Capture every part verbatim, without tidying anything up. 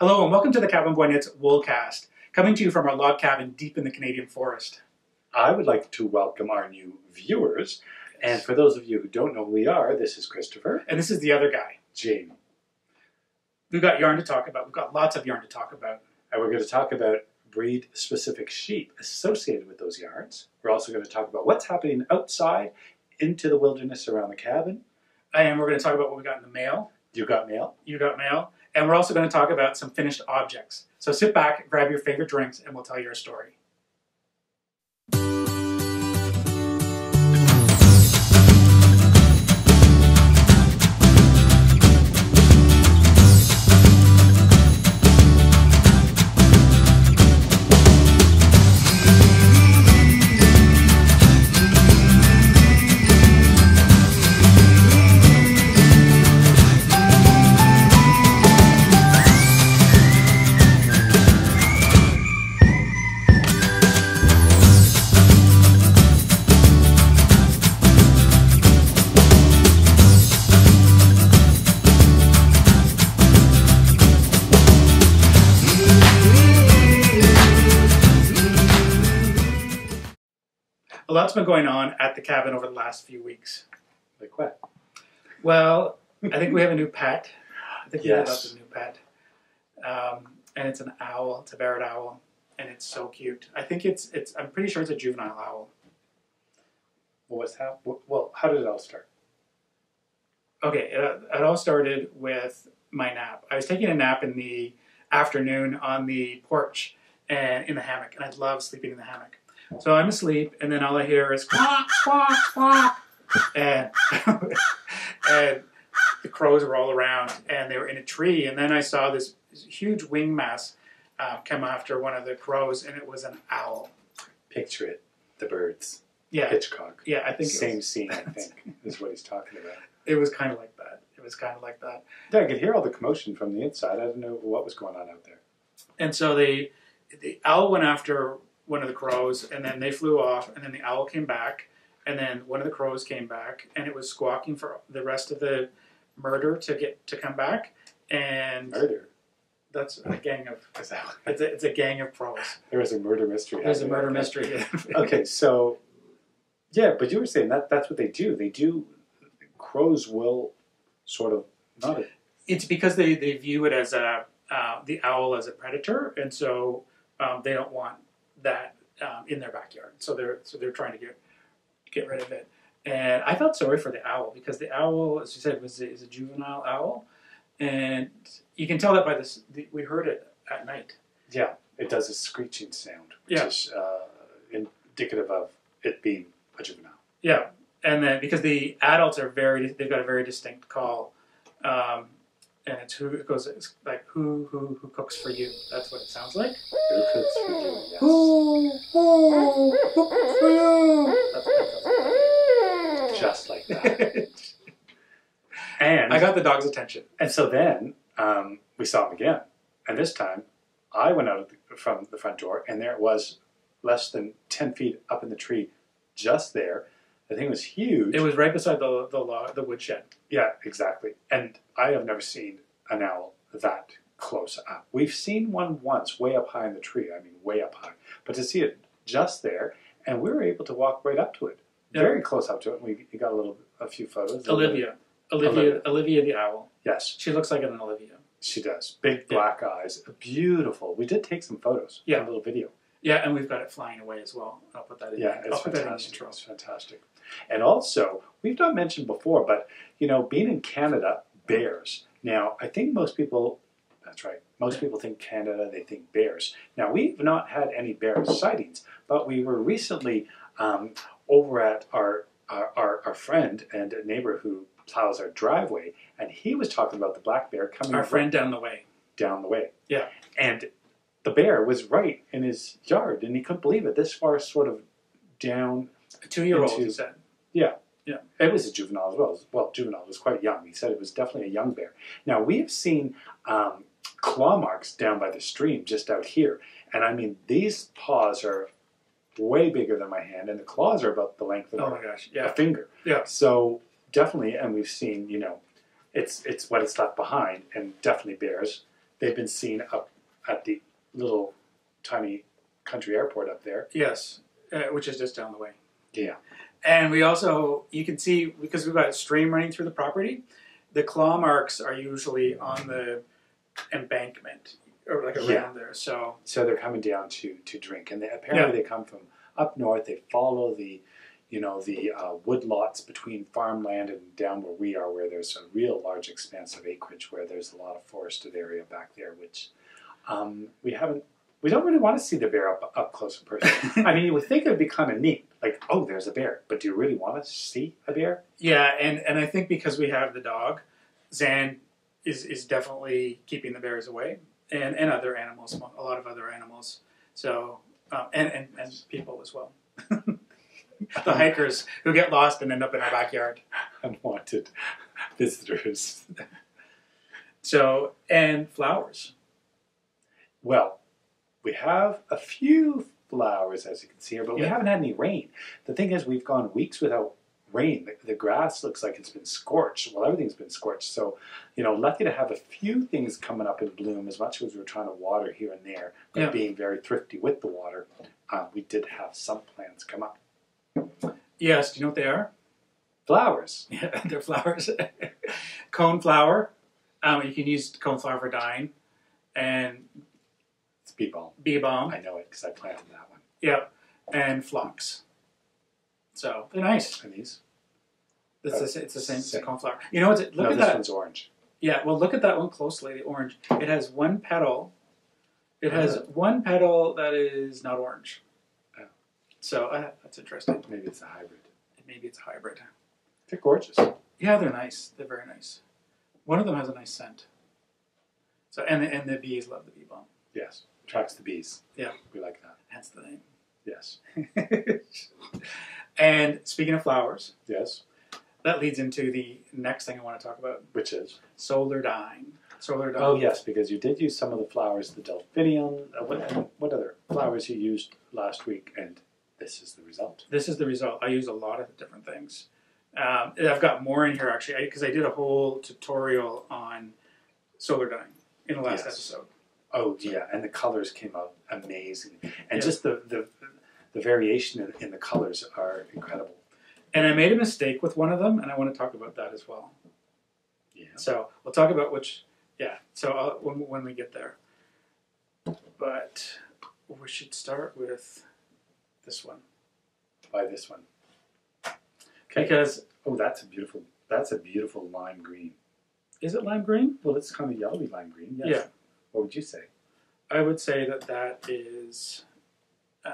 Hello and welcome to the Cabin Boy Knits Woolcast, coming to you from our log cabin deep in the Canadian forest. I would like to welcome our new viewers, and for those of you who don't know who we are, this is Christopher. And this is the other guy, Jamie. We've got yarn to talk about. We've got lots of yarn to talk about. And we're going to talk about breed-specific sheep associated with those yarns. We're also going to talk about what's happening outside, into the wilderness around the cabin. And we're going to talk about what we got in the mail. You got mail. You got mail. And we're also going to talk about some finished objects. So sit back, grab your favorite drinks, and we'll tell your story. A lot's been going on at the cabin over the last few weeks. Like what? Well, I think we have a new pet. I think yes. we have a new pet. Um, and it's an owl. It's a barred owl. And it's so cute. I think it's, it's I'm pretty sure it's a juvenile owl. Well, what's that? Well, how did it all start? Okay, it, it all started with my nap. I was taking a nap in the afternoon on the porch and in the hammock. And I love sleeping in the hammock. So I'm asleep, and then all I hear is quack, quack, quack, and, and the crows were all around, and they were in a tree, and then I saw this huge wing mass uh, come after one of the crows, and it was an owl. Picture it, the birds. Yeah. Hitchcock. Yeah, I think Same it was, scene, I think, is what he's talking about. It was kind of like that. It was kind of like that. Yeah, I could hear all the commotion from the inside. I didn't know what was going on out there. And so they, the owl went after one of the crows, and then they flew off, and then the owl came back, and then one of the crows came back, and it was squawking for the rest of the murder to get to come back. And murder. That's a gang of it's a, it's a gang of crows. There was a murder mystery. There's a murder mystery. Yeah. Okay, so yeah, but you were saying that that's what they do. They do. Crows will sort of not. It. It's because they they view it as a uh, the owl as a predator, and so um, they don't want that um, in their backyard, so they're so they're trying to get get rid of it. And I felt sorry for the owl because the owl, as you said, was is a juvenile owl, and you can tell that by this. The, we heard it at night. Yeah, it does a screeching sound, which yeah. is uh, indicative of it being a juvenile. Yeah, and then because the adults are very, they've got a very distinct call, um, and it's who it goes it's like who who who cooks for you. That's what it sounds like. Who cooks for you? Yes. Who, who cooks for you? That's what it Just like that. And I got the dog's attention. And so then um, we saw him again. And this time I went out from the front door, and there it was, less than ten feet up in the tree, just there. The thing was huge. It was right beside the the log, the woodshed. Yeah, exactly. And I have never seen an owl that close up. We've seen one once, way up high in the tree. I mean, way up high. But to see it just there, and we were able to walk right up to it, yeah. very close up to it. And we got a little, a few photos. Olivia, Olivia, Olivia, Olivia the owl. Yes, she looks like an Olivia. She does. Big black yeah. eyes. Beautiful. We did take some photos. Yeah, a little video. Yeah, and we've got it flying away as well. I'll put that in. Yeah, it's fantastic. It's fantastic. And also, we've not mentioned before, but, you know, being in Canada, bears. Now, I think most people, that's right, most people think Canada, they think bears. Now, we've not had any bear sightings, but we were recently um, over at our, our, our, our friend and neighbor who plows our driveway, and he was talking about the black bear coming. Our friend down the way. Down the way. Yeah. And the bear was right in his yard, and he couldn't believe it. This far sort of down. A two-year-old, he said. Yeah. Yeah. It was a juvenile as well. Well, juvenile was quite young. He said it was definitely a young bear. Now, we've seen um, claw marks down by the stream just out here. And, I mean, these paws are way bigger than my hand, and the claws are about the length of oh my gosh. Yeah. a finger. Yeah. So, definitely, and we've seen, you know, it's, it's what it's left behind, and definitely bears they've been seen up at the little tiny country airport up there. Yes, uh, which is just down the way. Yeah. And we also, you can see, because we've got a stream running through the property, the claw marks are usually on the embankment, or like around yeah. there. So so they're coming down to, to drink. And they, apparently yeah. they come from up north. They follow the, you know, the uh, woodlots between farmland and down where we are, where there's a real large expanse of acreage, where there's a lot of forested area back there, which um, we haven't, we don't really want to see the bear up, up close in person. I mean, you would think it would be kind of neat. Like, oh, there's a bear. But do you really want to see a bear? Yeah, and, and I think because we have the dog, Zan is, is definitely keeping the bears away. And, and other animals, a lot of other animals. So, um, and, and, and people as well. The hikers who get lost and end up in our backyard. Unwanted visitors. So, and flowers. Well, we have a few flowers, as you can see here, but yeah. we haven't had any rain. The thing is, we've gone weeks without rain. The, the grass looks like it's been scorched. Well, everything's been scorched. So, you know, lucky to have a few things coming up in bloom, as much as we were trying to water here and there, but yeah. being very thrifty with the water, um, we did have some plants come up. Yes, do you know what they are? Flowers. Yeah, they're flowers. Coneflower. Um, you can use coneflower for dyeing. And... it's bee balm. Bee balm. I know it because I planted that one. Yep. And phlox. So they're nice. And these? It's, oh, the, it's the same. It's a coneflower. You know what's it? Look no, at this that. one's orange. Yeah. Well, look at that one closely. The orange. It has one petal. It uh, has one petal that is not orange. Oh. So uh, that's interesting. Maybe it's a hybrid. Maybe it's a hybrid. They're gorgeous. Yeah, they're nice. They're very nice. One of them has a nice scent. So and and the bees love the bee balm. Yes. Attracts the bees. Yeah. We like that. That's the name. Yes. And speaking of flowers. Yes. That leads into the next thing I want to talk about. Which is? Solar dyeing. Solar dyeing. Oh, yes, because you did use some of the flowers, the delphinium. Uh, what, what other flowers you used last week? And this is the result. This is the result. I used a lot of different things. Um, I've got more in here, actually, because I, I did a whole tutorial on solar dyeing in the last yes. episode. Oh yeah, and the colors came out amazing, and yeah. just the, the the variation in, in the colors are incredible. And I made a mistake with one of them, and I want to talk about that as well. Yeah. So we'll talk about which. Yeah. So I'll, when when we get there, but we should start with this one. Why this one? Okay. Because oh, that's a beautiful. That's a beautiful lime green. Is it lime green? Well, it's kind of yellowy lime green. Yes. Yeah. What would you say? I would say that that is um,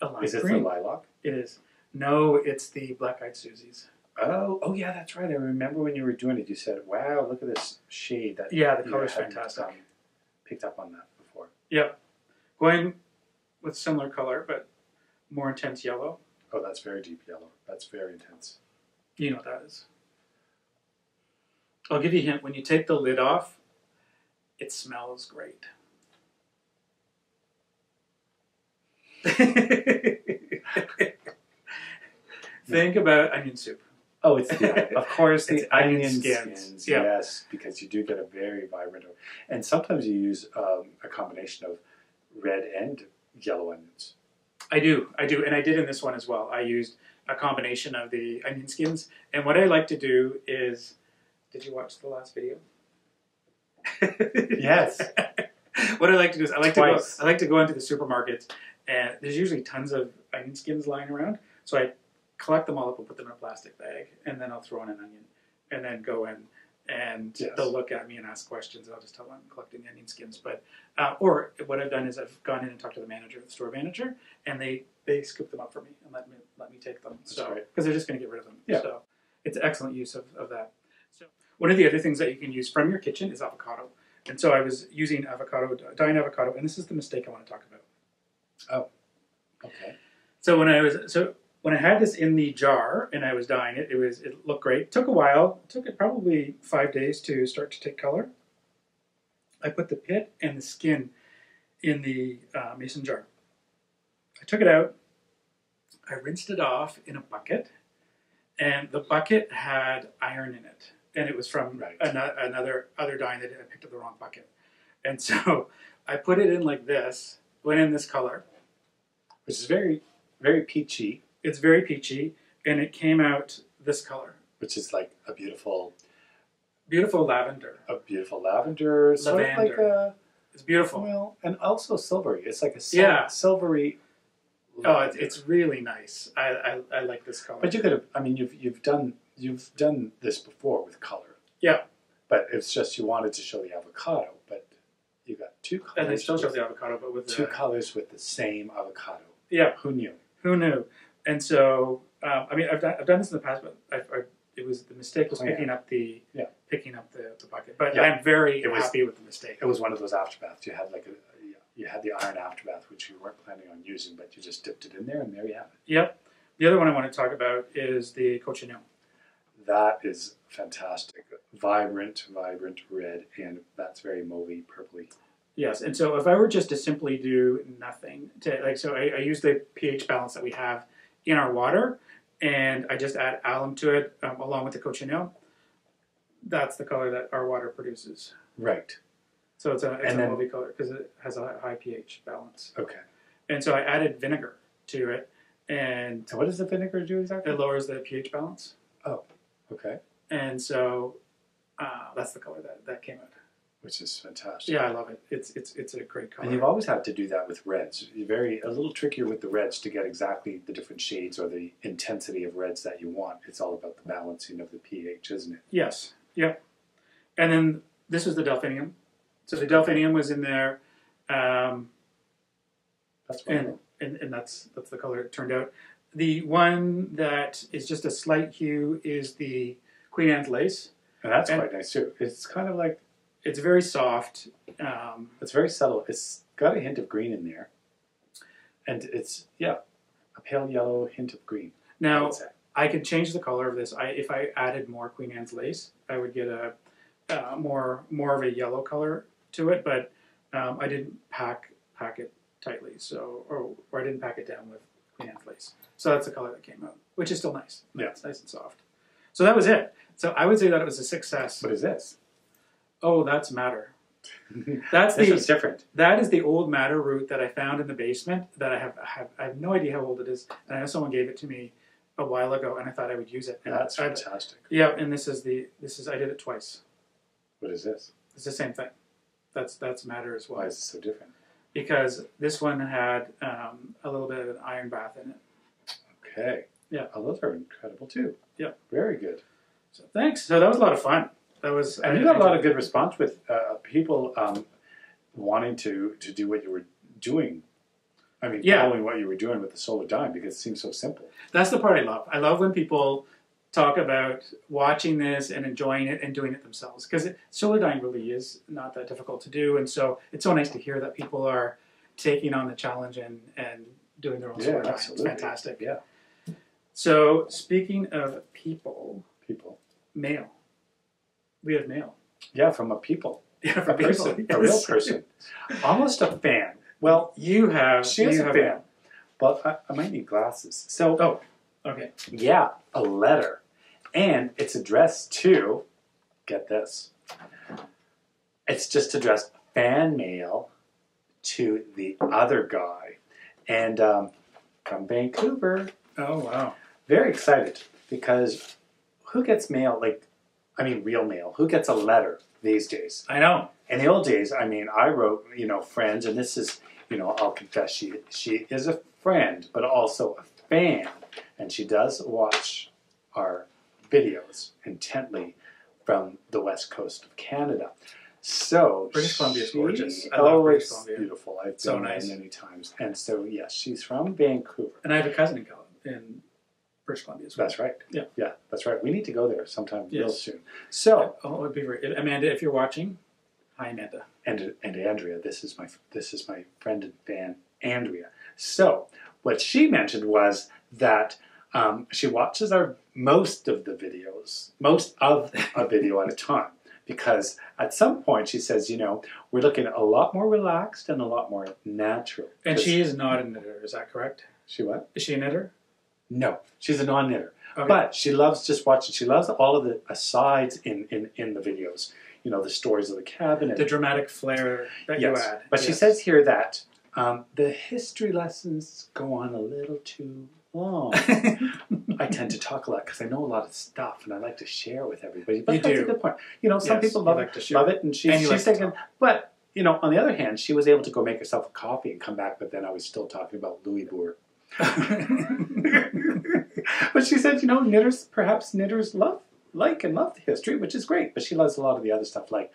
a lime green. Is it the lilac? It is. No, it's the black-eyed Susies. Oh, oh yeah, that's right. I remember when you were doing it, you said, "Wow, look at this shade." That yeah, the color's fantastic. Um, picked up on that before. Yep, going with similar color but more intense yellow. Oh, that's very deep yellow. That's very intense. You know what that is. I'll give you a hint. When you take the lid off. It smells great. Think about onion soup. Oh, it's yeah, of course the onion skins. skins yeah. Yes, because you do get a very vibrant, and sometimes you use um, a combination of red and yellow onions. I do, I do, and I did in this one as well. I used a combination of the onion skins, and what I like to do is, did you watch the last video? Yes. What I like to do is I like Twice. to go I like to go into the supermarket, and there's usually tons of onion skins lying around. So I collect them all up and put them in a plastic bag, and then I'll throw in an onion, and then go in and yes. they'll look at me and ask questions. And I'll just tell them I'm collecting the onion skins. But uh, or what I've done is I've gone in and talked to the manager, the store manager, and they they scoop them up for me and let me let me take them. That's so because right. they're just going to get rid of them. Yeah. So it's excellent use of, of that. So. One of the other things that you can use from your kitchen is avocado. And so I was using avocado, dyeing avocado, and this is the mistake I want to talk about. Oh, okay. So when I was, so when I had this in the jar and I was dyeing it, it was, it looked great. It took a while. It took it probably five days to start to take color. I put the pit and the skin in the uh, mason jar. I took it out. I rinsed it off in a bucket, and the bucket had iron in it. and it was from right. an another other dye that I picked up the wrong bucket. And so I put it in like this, went in this color, which is very, very peachy. It's very peachy, and it came out this color. Which is like a beautiful... Beautiful lavender. A beautiful lavender. Lavender. Sort of like a... It's beautiful. Well, and also silvery. It's like a sil yeah. silvery... Oh, it's, it's really nice. I, I I like this color. But you could have... I mean, you've you've done you've done this before with color. Yeah. But it's just you wanted to show the avocado, but you got two colors. And they still show the avocado, but with two the, colors with the same avocado. Yeah. Who knew? Who knew? And so, um, I mean, I've done I've done this in the past, but I, I, it was the mistake was picking up the yeah. picking up the, the bucket. But yeah. I'm very it was, happy with the mistake. It was one of those afterbaths. You had like a. a You had the iron afterbath, which you weren't planning on using, but you just dipped it in there, and there you have it. Yep. The other one I want to talk about is the cochineal. That is fantastic. Vibrant, vibrant red, and that's very mauvey, purpley. Yes, and so if I were just to simply do nothing, to, like so I, I use the pH balance that we have in our water, and I just add alum to it um, along with the cochineal. That's the color that our water produces. Right. So it's a, it's a mauvey color because it has a high pH balance. Okay. And so I added vinegar to it. And so what does the vinegar do exactly? It lowers the pH balance. Oh, okay. And so uh, that's the color that, that came out. Which is fantastic. Yeah, I love it. It's it's it's a great color. And you've always had to do that with reds. You're very a little trickier with the reds to get exactly the different shades or the intensity of reds that you want. It's all about the balancing of the pH, isn't it? Yes. Yep. And then this is the delphinium. So the delphinium was in there, um, that's and, and, and that's that's the color it turned out. The one that is just a slight hue is the Queen Anne's lace. And that's and quite nice too. It's kind of like... It's very soft. Um, it's very subtle. It's got a hint of green in there. And it's, yeah, a pale yellow hint of green. Now, I, I can change the color of this. I, if I added more Queen Anne's lace, I would get a uh, more more of a yellow color to it, but um, I didn't pack pack it tightly, so or, or I didn't pack it down with Queen Anne's lace. So that's the color that came out, which is still nice. Yeah, it's nice and soft. So that was it. So I would say that it was a success. What is this? Oh, that's madder. That's the, this is different. That is the old madder root that I found in the basement. That I have, I have I have no idea how old it is, and I know someone gave it to me a while ago, and I thought I would use it. And that's I, fantastic. I, yeah, and this is the this is I did it twice. What is this? It's the same thing. That's that's madder as well. Why is it so different? Because this one had um, a little bit of an iron bath in it. Okay. Yeah. Oh, those are incredible too. Yeah. Very good. So thanks. So that was a lot of fun. That was. And I you got a lot of good response with uh, people um, wanting to to do what you were doing. I mean, yeah. following what you were doing with the solar dime because it seems so simple. That's the part I love. I love when people talk about watching this and enjoying it and doing it themselves. Because solar dyeing really is not that difficult to do. And so it's so nice to hear that people are taking on the challenge and, and doing their own yeah, solar dyeing. It's fantastic. Yeah. So speaking of people. People. Mail. We have mail. Yeah, from a people. Yeah, from a people. Person. Yes. A real person. Almost a fan. Well, you have. She is a fan. Mail. But I, I might need glasses. So. Oh. Okay. Yeah, a letter. And it's addressed to, get this, it's just addressed fan mail to the other guy. And um, from Vancouver. Oh, wow. Very excited because who gets mail, like, I mean, real mail? Who gets a letter these days? I know. In the old days, I mean, I wrote, you know, friends, and this is, you know, I'll confess, she, she is a friend, but also a fan. And she does watch our videos intently from the west coast of Canada. So British Columbia is gorgeous. I love British Columbia. Beautiful. I've so been nice. There many times. And so yes, she's from Vancouver. And I have a cousin in California, in British Columbia as well. That's right. Yeah. Yeah, that's right. We need to go there sometime yes. real soon. So oh, it would be great. Amanda, if you're watching, hi Amanda. And and Andrea, this is my this is my friend and fan Andrea. So what she mentioned was that um, she watches our most of the videos, most of a video at a time, because at some point she says, you know, we're looking a lot more relaxed and a lot more natural. And she is not a knitter, is that correct? She what? Is she a knitter? No, she's a non-knitter. Okay. But she loves just watching. She loves all of the asides in, in, in the videos. You know, the stories of the cabinet. The dramatic flair that yes. you add. But yes. she says here that um, the history lessons go on a little too long. I tend to talk a lot because I know a lot of stuff and I like to share with everybody. But you that's do. a good point. You know, some yes, people love, like it, love it and, she, and she's like thinking, but... You know, on the other hand, she was able to go make herself a coffee and come back, but then I was still talking about Louis Bourg. But she said, you know, knitters, perhaps knitters love, like and love the history, which is great. But she loves a lot of the other stuff, like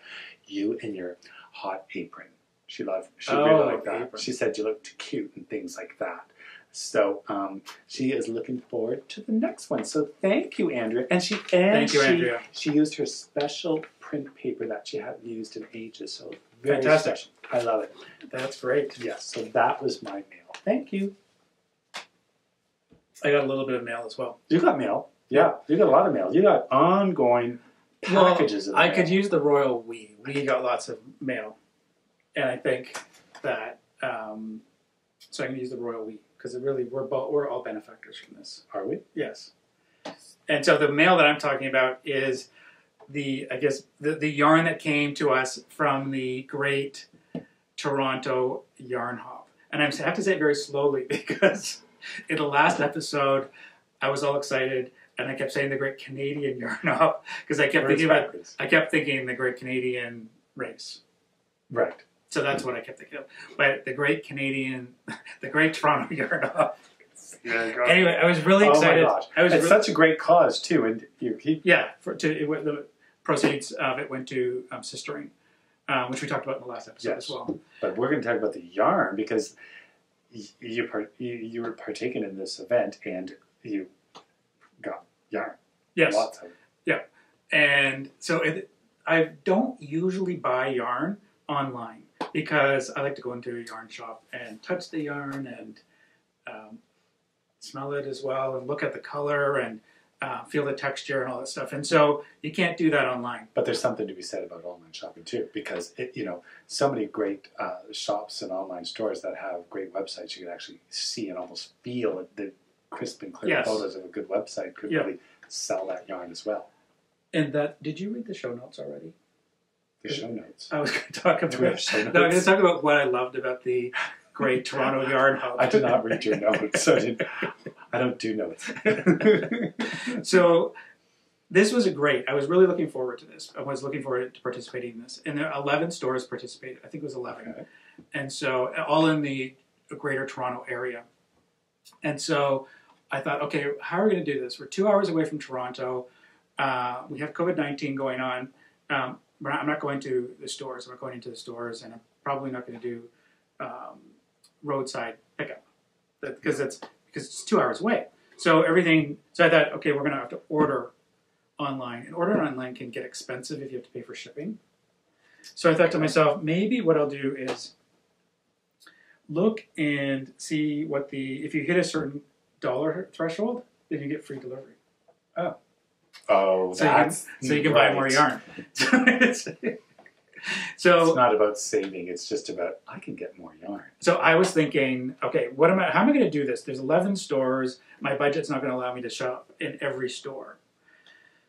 you and your hot apron. She loved, she oh, really liked that. Apron. She said you look too cute and things like that. So um, she is looking forward to the next one. So thank you, Andrea. And she and thank you, she, Andrea. She used her special print paper that she hadn't used in ages. So very fantastic. Special. I love it. That's great. Yes. So that was my mail. Thank you. I got a little bit of mail as well. You got mail. Yeah. You got a lot of mail. You got ongoing packages well, of mail. I could use the royal we. We got lots of mail. And I think that, um, so I'm going to use the royal we. Because it really, we're, both, we're all benefactors from this. Are we? Yes. And so the mail that I'm talking about is the, I guess, the, the yarn that came to us from the Great Toronto Yarn Hop. And I have to say it very slowly because in the last episode, I was all excited and I kept saying the Great Canadian Yarn Hop because I kept thinking about, I kept thinking the Great Canadian race. Right. So that's what I kept thinking of. But the Great Canadian, the Great Toronto Yarn Hop. Yeah, anyway, I was really excited. Oh my gosh. I was it's really, such a great cause, too. And you keep... Yeah, for, to, it, the proceeds of it went to um, sistering, um, which we talked about in the last episode yes. as well. But we're going to talk about the yarn because you, part, you, you were partaking in this event and you got yarn. Yes. Lots of it. Yeah. And so it, I don't usually buy yarn online. Because I like to go into a yarn shop and touch the yarn and um, smell it as well and look at the color and uh, feel the texture and all that stuff. And so you can't do that online. But there's something to be said about online shopping too because, it, you know, so many great uh, shops and online stores that have great websites you can actually see and almost feel it, the crisp and clear yes. photos of a good website could yeah. really sell that yarn as well. And that, did you read the show notes already? The show notes. I was going to talk about. No, I'm going to talk about what I loved about the Great Toronto Yarn Hop. I did not read your notes. So I, didn't, I don't do notes. So this was a great. I was really looking forward to this. I was looking forward to participating in this, and there are eleven stores participated. I think it was eleven, okay. And so all in the Greater Toronto area. And so I thought, okay, how are we going to do this? We're two hours away from Toronto. Uh, we have COVID nineteen going on. Um, We're not, I'm not going to the stores. I'm not going into the stores, and I'm probably not going to do um, roadside pickup because that's because it's two hours away. So everything. So I thought, okay, we're going to have to order online, and ordering online can get expensive if you have to pay for shipping. So I thought to myself, maybe what I'll do is look and see what the if you hit a certain dollar threshold, then you get free delivery. Oh. Oh, so that's you can, so you can right. buy more yarn. So it's, so it's not about saving; it's just about I can get more yarn. So I was thinking, okay, what am I? How am I going to do this? There's eleven stores. My budget's not going to allow me to shop in every store.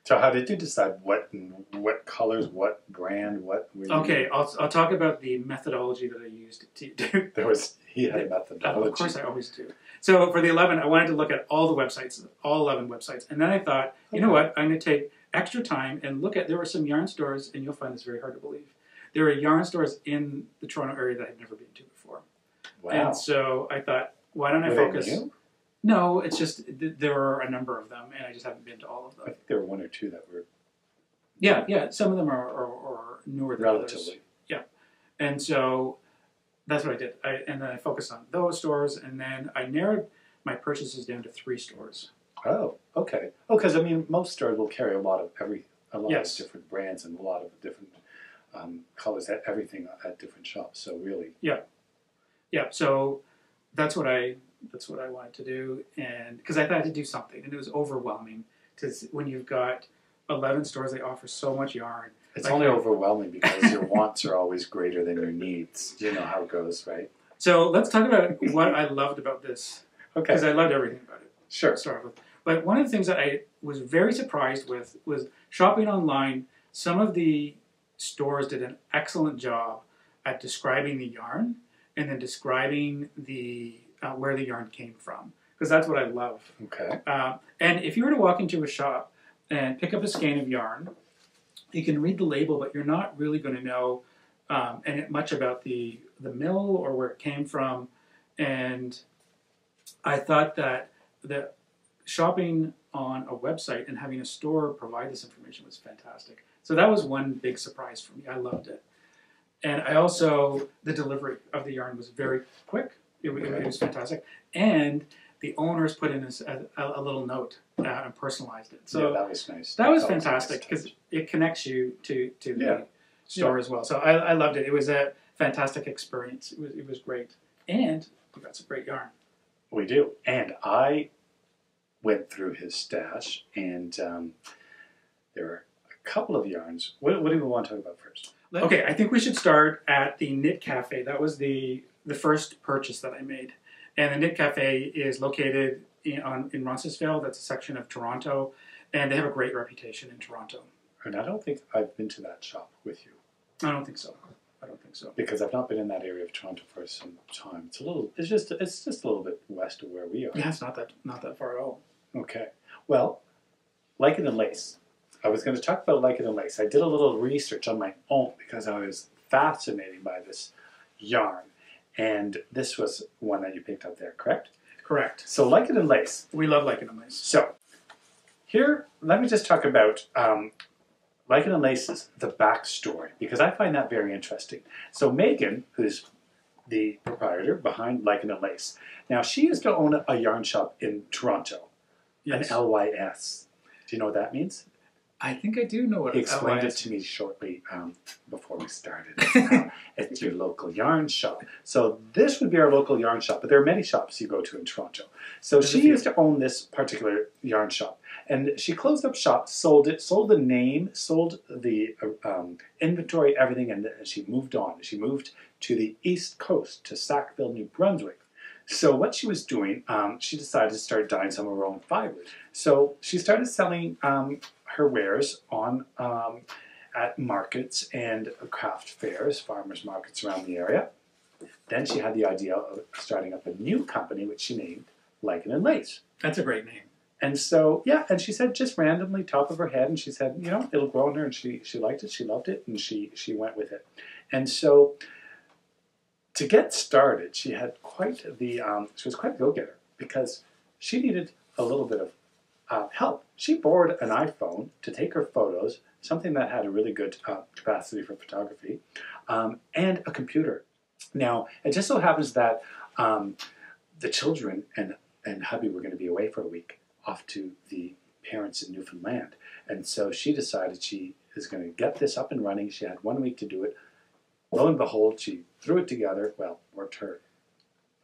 So how did you decide what what colors, what brand, what? Were you okay, doing? I'll I'll talk about the methodology that I used to do. There was he had a methodology. Of course, I always do. So for the eleven, I wanted to look at all the websites, all eleven websites. And then I thought, you okay. know what? I'm going to take extra time and look at, there were some yarn stores, and you'll find this very hard to believe. There were yarn stores in the Toronto area that I'd never been to before. Wow. And so I thought, why don't I were focus? They new? No, it's just, there are a number of them, and I just haven't been to all of them. I think there were one or two that were... Yeah, yeah. Some of them are, are, are newer than Relatively. Others. Yeah. And so... That's what I did, I, and then I focused on those stores, and then I narrowed my purchases down to three stores. Oh, okay. Oh, because I mean, most stores will carry a lot of every, a lot yes. of different brands and a lot of different um, colors at everything at different shops. So really, yeah, yeah. So that's what I that's what I wanted to do, and because I thought I had to do something, and it was overwhelming because when you've got eleven stores, they offer so much yarn. It's like only I, overwhelming because your wants are always greater than your needs. You know how it goes, right? So let's talk about what I loved about this. Okay. Because I loved everything about it. Sure. Start with. But one of the things that I was very surprised with was shopping online. Some of the stores did an excellent job at describing the yarn and then describing the uh, where the yarn came from, because that's what I love. Okay. Uh, and if you were to walk into a shop and pick up a skein of yarn, you can read the label, but you're not really going to know um, and much about the the mill or where it came from. And I thought that the shopping on a website and having a store provide this information was fantastic. So that was one big surprise for me. I loved it. And I also, the delivery of the yarn was very quick. It, it, it was fantastic. And the owners put in a, a, a little note uh, and personalized it. So yeah, that was nice. That, that was fantastic because nice it connects you to, to the yeah. store yeah. as well. So I, I loved it. It was a fantastic experience. It was, it was great. And we got some great yarn. We do. And I went through his stash, and um, there are a couple of yarns. What, what do we want to talk about first? Let's okay, I think we should start at the Knit Cafe. That was the, the first purchase that I made. And the Knit Cafe is located in, on, in Roncesvalles. That's a section of Toronto, and they have a great reputation in Toronto. And I don't think I've been to that shop with you. I don't think so. I don't think so. Because I've not been in that area of Toronto for some time. It's a little. It's just. It's just a little bit west of where we are. Yeah, it's not that. Not that far at all. Okay. Well, Lichen and Lace. I was going to talk about Lichen and Lace. I did a little research on my own because I was fascinated by this yarn, and this was one that you picked up there, correct? Correct. So Lichen and Lace. We love Lichen and Lace. So here, let me just talk about. Um, Lichen and Lace is the backstory, because I find that very interesting. So Megan, who's the proprietor behind Lichen and Lace, now she used to own a yarn shop in Toronto, yes. An L Y S. Do you know what that means? I think I do know what it is. He explained L Y S. It to me shortly um, before we started. um, it's your local yarn shop. So this would be our local yarn shop, but there are many shops you go to in Toronto. So she used to own this particular yarn shop. And she closed up shop, sold it, sold the name, sold the um, inventory, everything, and she moved on. She moved to the East Coast, to Sackville, New Brunswick. So what she was doing, um, she decided to start dyeing some of her own fibers. So she started selling um, her wares on um, at markets and craft fairs, farmers markets around the area. Then she had the idea of starting up a new company, which she named Lichen and Lace. That's a great name. And so, yeah, and she said just randomly, top of her head, and she said, you know, it'll grow on her, and she, she liked it, she loved it, and she, she went with it. And so, to get started, she had quite the, um, she was quite a go-getter, because she needed a little bit of uh, help. She borrowed an iPhone to take her photos, something that had a really good uh, capacity for photography, um, and a computer. Now, it just so happens that um, the children and, and hubby were going to be away for a week, off to the parents in Newfoundland. And so she decided she is going to get this up and running. She had one week to do it. Lo and behold, she threw it together, well, worked her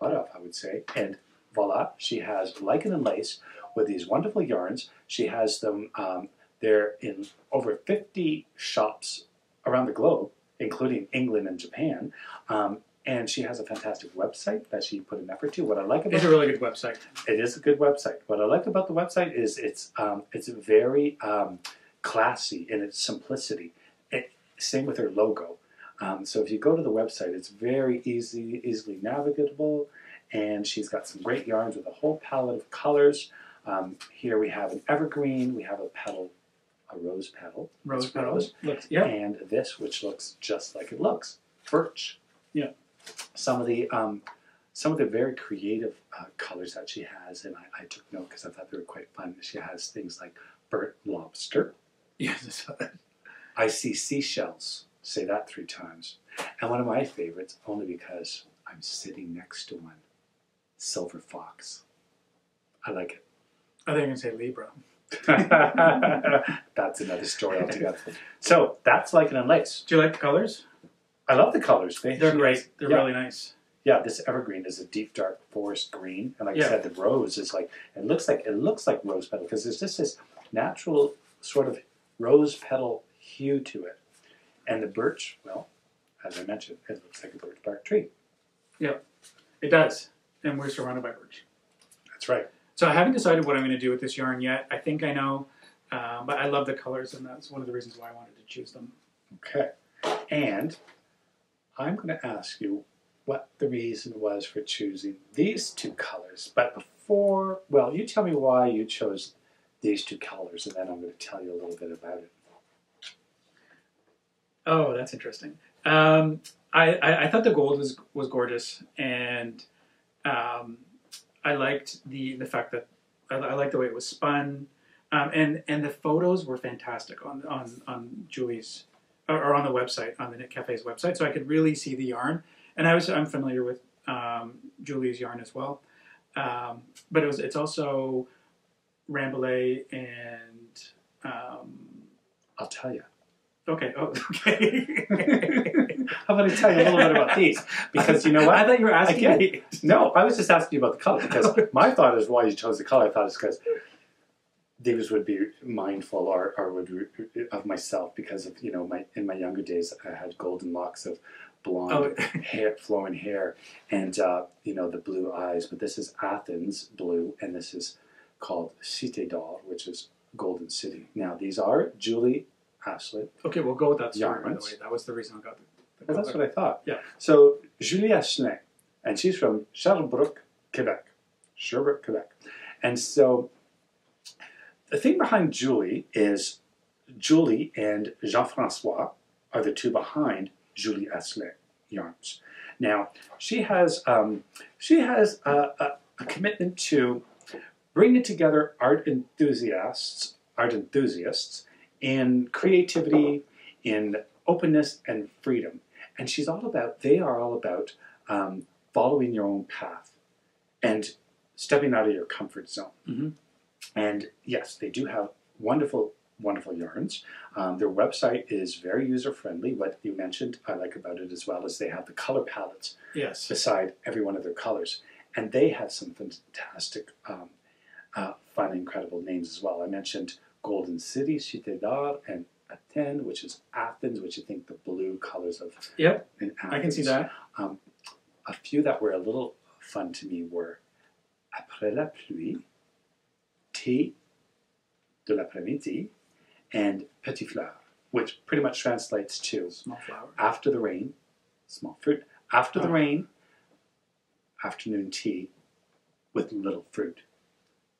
butt off, I would say, and voila, she has Lichen and Lace with these wonderful yarns. She has them, um, they're in over fifty shops around the globe, including England and Japan, um, and she has a fantastic website that she put an effort to. What I like about it's a really good website. It is a good website. What I like about the website is it's um, it's very um, classy in its simplicity. It, same with her logo. Um, so if you go to the website, it's very easy, easily navigable, and she's got some great yarns with a whole palette of colors. Um, here we have an evergreen. We have a petal, a rose petal. Rose petal. Looks, yeah. And this, which looks just like it looks, birch. Yeah. Some of the um, some of the very creative uh, colors that she has, and I, I took note because I thought they were quite fun. She has things like burnt lobster. Yes, I see seashells. Say that three times. And one of my favorites, only because I'm sitting next to one, silver fox. I like it. I think I'm gonna say Libra. That's another story altogether. So that's Lichen and Lace. Do you like the colors? I love the colors. They, They're great. They're yeah. really nice. Yeah, this evergreen is a deep, dark forest green, and like yeah. I said, the rose is like it looks like it looks like rose petal because there's just this natural sort of rose petal hue to it, and the birch. Well, as I mentioned, it looks like a birch bark tree. Yeah, it does, and we're surrounded by birch. That's right. So I haven't decided what I'm going to do with this yarn yet. I think I know, uh, but I love the colors, and that's one of the reasons why I wanted to choose them. Okay. And I'm going to ask you what the reason was for choosing these two colors. But before, well, you tell me why you chose these two colors, and then I'm going to tell you a little bit about it. Oh, that's interesting. Um, I, I, I thought the gold was, was gorgeous, and um, I liked the, the fact that, I, I liked the way it was spun, um, and, and the photos were fantastic on, on, on Julie's, or, or on the website, on the Knit Cafe's website, so I could really see the yarn. And I was, I'm familiar with um, Julie's yarn as well, um, but it was, it's also Rambouillet and... Um, I'll tell you. Okay. Oh, okay. I'm going to tell you a little bit about these because you know what? I thought you were asking Again, me. No, I was just asking you about the color because my thought is why you chose the color. I thought it's because these would be mindful or, or would of myself because of, you know, my in my younger days I had golden locks of blonde oh. hair, flowing hair, and uh, you know, the blue eyes. But this is Athens blue, and this is called Cité d'Or, which is Golden City. Now these are Julie Asselin. Okay, we'll go with that story, by the way. That was the reason I got the, the well, That's what I thought. Yeah. So, Julie Asselin, and she's from Sherbrooke, Quebec. Sherbrooke, Quebec. And so, the thing behind Julie is Julie and Jean-Francois are the two behind Julie Asselin yarns. Now, she has, um, she has a, a, a commitment to bringing together art enthusiasts, art enthusiasts, in creativity, in openness and freedom. And she's all about, they are all about um, following your own path and stepping out of your comfort zone. Mm-hmm. And yes, they do have wonderful, wonderful yarns. Um, their website is very user-friendly. What you mentioned, I like about it as well, is they have the color palettes yes. beside every one of their colors. And they have some fantastic, um, uh, fun, incredible names as well. I mentioned Golden City, Cité d'Or, and Athènes, which is Athens, which I think the blue colors of. Yep, I can see that. Um, a few that were a little fun to me were Après la pluie, Thé de l'après-midi, and Petit Fleur, which pretty much translates to small flower. After the rain, small fruit, after oh. the rain, afternoon tea with little fruit.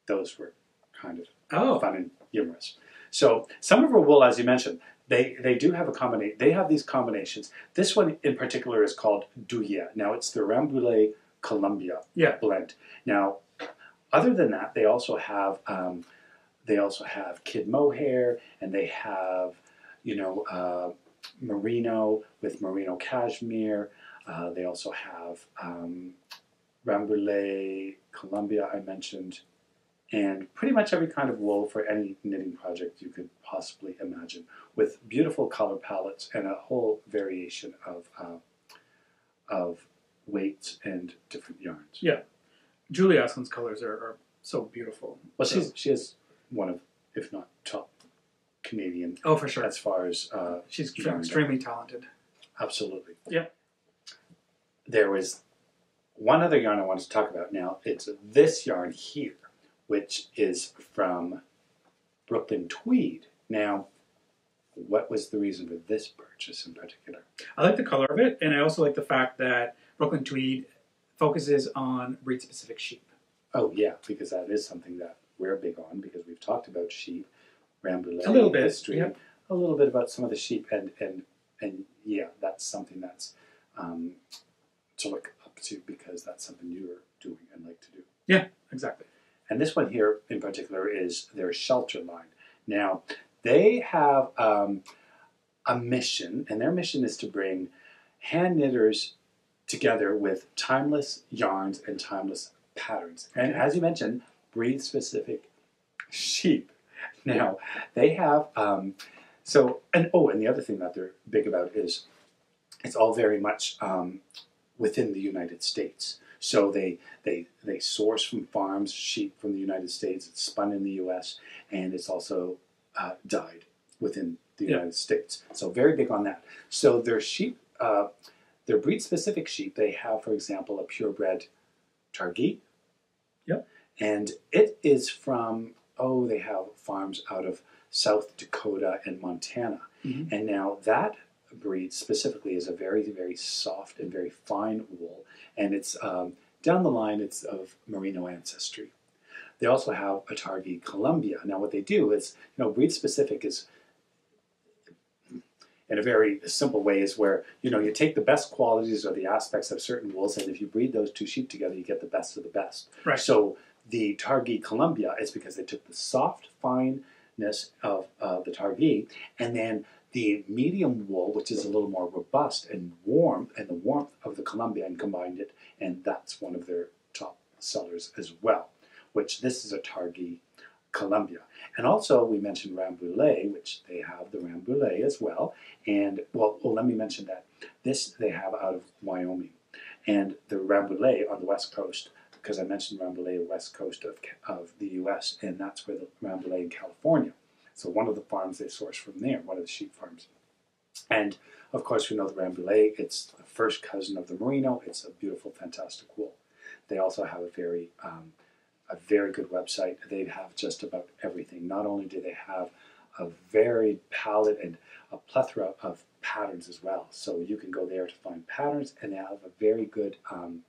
Those were kind of oh. fun and humorous. So some of her wool, as you mentioned, they, they do have a combination. They have these combinations. This one in particular is called Douillet. Now it's the Rambouillet Columbia yeah. blend. Now, other than that, they also have um, they also have kid mohair, and they have, you know, uh, merino with merino cashmere. Uh, they also have um, Rambouillet Columbia, I mentioned. And pretty much every kind of wool for any knitting project you could possibly imagine, with beautiful color palettes and a whole variation of uh, of weights and different yarns. Yeah, Julie Asselin's colors are, are so beautiful. Well, so. she's she is one of, if not top, Canadian. Oh, for sure. As far as uh, she's extremely talented. Absolutely. Yeah. There was one other yarn I wanted to talk about. Now it's this yarn here, which is from Brooklyn Tweed. Now, what was the reason for this purchase in particular? I like the color of it, and I also like the fact that Brooklyn Tweed focuses on breed-specific sheep. Oh, yeah, because that is something that we're big on, because we've talked about sheep, Rambouillet, a little bit, history, yeah. a little bit about some of the sheep, and, and, and yeah, that's something that's um, to look up to, because that's something you're doing and like to do. Yeah, exactly. And this one here in particular is their shelter line. Now, they have um, a mission, and their mission is to bring hand knitters together with timeless yarns and timeless patterns. And okay. as you mentioned, breed-specific sheep. Now, they have, um, so, and oh, and the other thing that they're big about is it's all very much um, within the United States. So they, they, they source from farms, sheep from the United States, it's spun in the U S, and it's also uh, dyed within the United yeah. States. So very big on that. So their sheep, uh, their breed-specific sheep, they have, for example, a purebred Targhee. Yep. And it is from, oh, they have farms out of South Dakota and Montana. Mm-hmm. And now that breed specifically is a very, very soft and very fine wool. And it's um, down the line, it's of merino ancestry. They also have a Targhee Columbia. Now what they do is, you know, breed specific is, in a very simple way, is where, you know, you take the best qualities or the aspects of certain wools, and if you breed those two sheep together, you get the best of the best. Right. So the Targhee Columbia is because they took the soft fineness of uh, the Targhee, and then the medium wool, which is a little more robust and warm, and the warmth of the Columbia, and combined it, and that's one of their top sellers as well, which this is a Targhee Columbia. And also we mentioned Rambouillet, which they have the Rambouillet as well. And well, well, let me mention that this they have out of Wyoming, and the Rambouillet on the West Coast, because I mentioned Rambouillet West Coast of, of the U S, and that's where the Rambouillet in California. So one of the farms they source from there, one of the sheep farms. And of course, we know the Rambouillet, it's the first cousin of the Merino. It's a beautiful, fantastic wool. They also have a very um, a very good website. They have just about everything. Not only do they have a varied palette and a plethora of patterns as well, so you can go there to find patterns, and they have a very good um,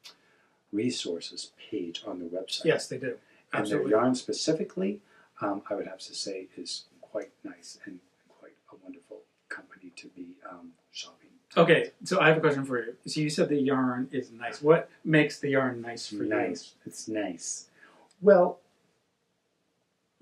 resources page on their website. Yes, they do. Absolutely. And their yarn specifically, um, I would have to say, is quite nice and quite a wonderful company to be um, shopping. Okay, so I have a question for you. So you said the yarn is nice. What makes the yarn nice for you? Nice. It's nice. Well,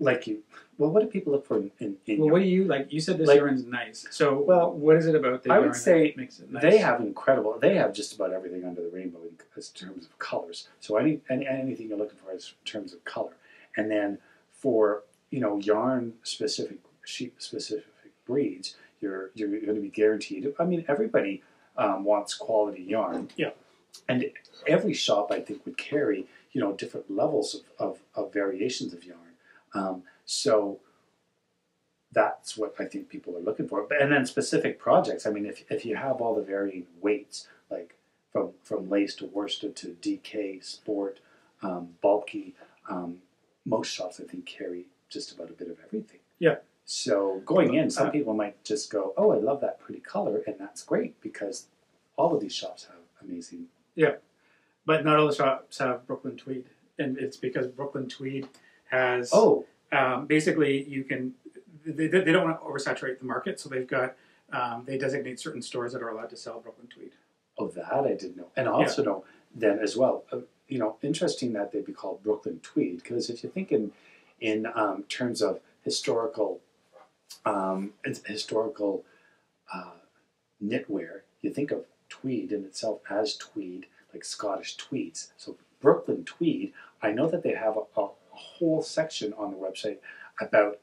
like you, well, what do people look for in, in, in well, yarn? What do you, like, you said this like, yarn's nice. So, well, what is it about the I yarn would say that makes it nice? They have incredible, they have just about everything under the rainbow in, in terms of colors. So any, any anything you're looking for is in terms of color. And then for, you know, yarn-specific, sheep-specific breeds, you're, you're going to be guaranteed. I mean, everybody um, wants quality yarn. Yeah. And every shop, I think, would carry, you know, different levels of, of, of variations of yarn. Um, so that's what I think people are looking for. And then specific projects. I mean, if, if you have all the varying weights, like from, from lace to worsted to D K, sport, um, bulky, um, most shops, I think, carry just about a bit of everything. Yeah. So going in, some people might just go, oh, I love that pretty color, and that's great, because all of these shops have amazing. Yeah. But not all the shops have Brooklyn Tweed, and it's because Brooklyn Tweed has, oh, um, basically you can, they, they don't want to oversaturate the market, so they've got, um, they designate certain stores that are allowed to sell Brooklyn Tweed. Oh, that I didn't know. And I also yeah. know then as well, uh, you know, interesting that they'd be called Brooklyn Tweed, because if you think in, in um, terms of historical, um, historical uh, knitwear, you think of tweed in itself as tweed, like Scottish tweeds. So Brooklyn Tweed, I know that they have a, a whole section on the website about,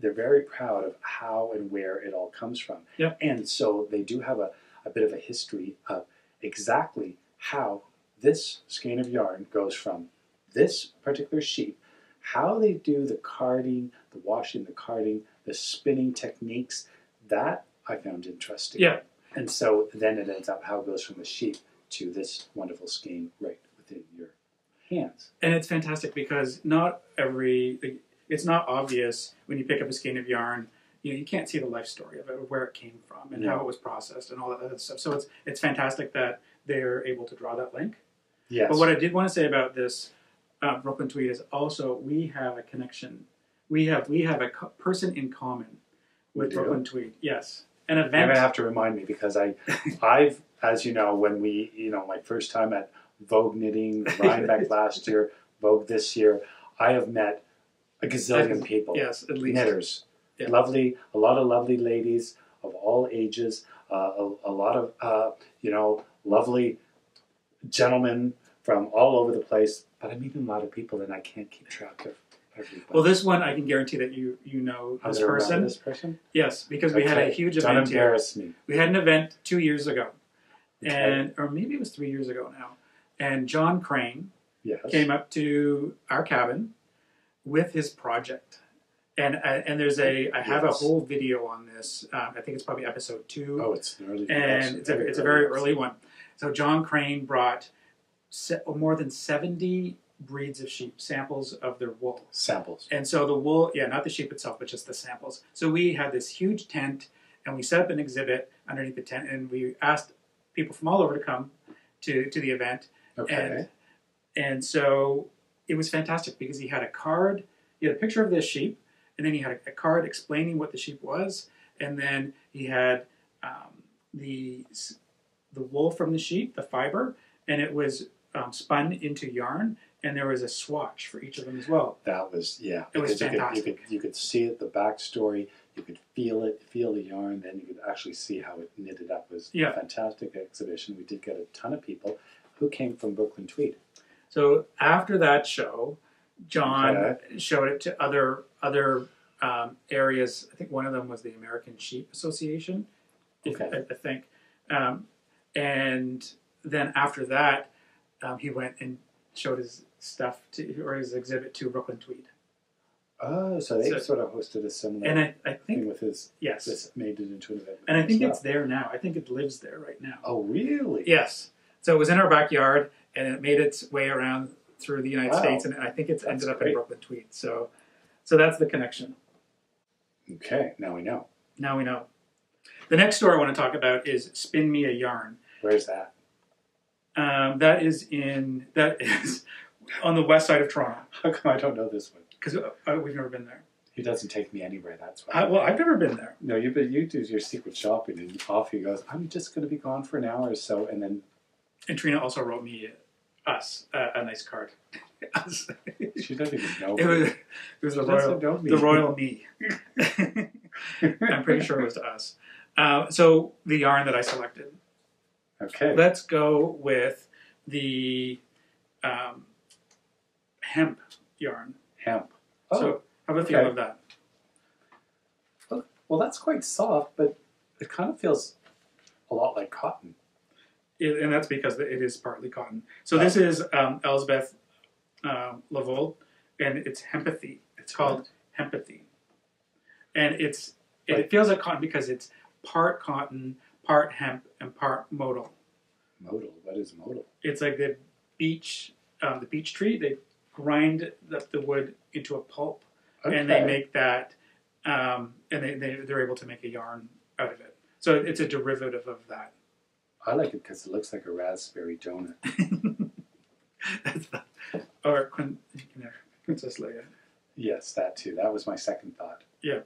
they're very proud of how and where it all comes from. Yep. And so they do have a, a bit of a history of exactly how this skein of yarn goes from this particular sheep, how they do the carding, the washing, the carding, the spinning techniques. That I found interesting. Yeah. And so then it ends up how it goes from the sheep to this wonderful skein right within your hands. And it's fantastic because not every, it's not obvious when you pick up a skein of yarn, you know, you can't see the life story of it, where it came from and no. how it was processed and all that other stuff. So it's, it's fantastic that they're able to draw that link. Yes. But what I did want to say about this uh, Brooklyn Tweed is also we have a connection. We have, we have a co person in common with Brooklyn Tweed. Yes. An event. You're going to have to remind me because I, I've, as you know, when we, you know, my first time at Vogue Knitting, Rhinebeck last year, Vogue this year, I have met a gazillion people. Yes, at least. Knitters. Yeah. Lovely, a lot of lovely ladies of all ages, uh, a, a lot of, uh, you know, lovely gentlemen from all over the place. But I meet a lot of people and I can't keep track of everybody. Well, this one, I can guarantee that you you know this person. this person? Yes, because we okay. had a huge event. Don't embarrass me. We had an event two years ago. And or maybe it was three years ago now, and John Crane yes. came up to our cabin with his project, and I, and there's a I have yes. a whole video on this. Um, I think it's probably episode two. Oh, it's an early and it's a it's a very early one. So John Crane brought se more than seventy breeds of sheep, samples of their wool. Samples. And so the wool, yeah, not the sheep itself, but just the samples. So we had this huge tent, and we set up an exhibit underneath the tent, and we asked people from all over to come to, to the event. Okay. And, and so it was fantastic because he had a card, he had a picture of this sheep, and then he had a card explaining what the sheep was, and then he had um, the, the wool from the sheep, the fiber, and it was um, spun into yarn, and there was a swatch for each of them as well. That was, yeah. It was fantastic. You could, you could, you could see it, the backstory, you could feel it, feel the yarn, then you could actually see how it knitted up. It was yeah. a fantastic exhibition. We did get a ton of people who came from Brooklyn Tweed. So after that show, John okay. showed it to other other um, areas. I think one of them was the American Sheep Association, okay. I, I think. Um, and then after that, um, he went and showed his stuff to, or his exhibit to Brooklyn Tweed. Oh, so they so, sort of hosted a similar and I, I think, thing with his, yes. This made it into an event. And I think well. it's there now. I think it lives there right now. Oh, really? Yes. So it was in our backyard, and it made its way around through the United wow. States, and I think it's that's ended up great. in Brooklyn Tweed. So, so that's the connection. Okay, now we know. Now we know. The next store I want to talk about is Spin Me a Yarn. Where's that? Um, that is in that is on the west side of Toronto. How come I don't know this one? Because uh, we've never been there. He doesn't take me anywhere. That's why. I, well, I've never been there. No, you but you do your secret shopping, and off he goes. I'm just going to be gone for an hour or so, and then. And Trina also wrote me. Us, uh, a nice card. Us. She doesn't even know me. It was, it was the, royal, the royal me. I'm pretty sure it was to us. Uh, so the yarn that I selected. Okay. Let's go with the um, hemp yarn. Hemp. Oh, so have a feel okay. of that. Well, that's quite soft, but it kind of feels a lot like cotton. It, and that's because it is partly cotton. So this is um, Elsbeth uh, Lavoie, and it's hempathy. It's called right. hempathy, and it's it, like, it feels like cotton because it's part cotton, part hemp, and part modal. Modal. What is modal? It's like the beech, um, the beech tree. They grind the, the wood into a pulp, okay. and they make that, um, and they, they they're able to make a yarn out of it. So it's a derivative of that. I like it because it looks like a raspberry donut. That's the, or Queen, no, Princess Leia. Yes, that too. That was my second thought. Yeah.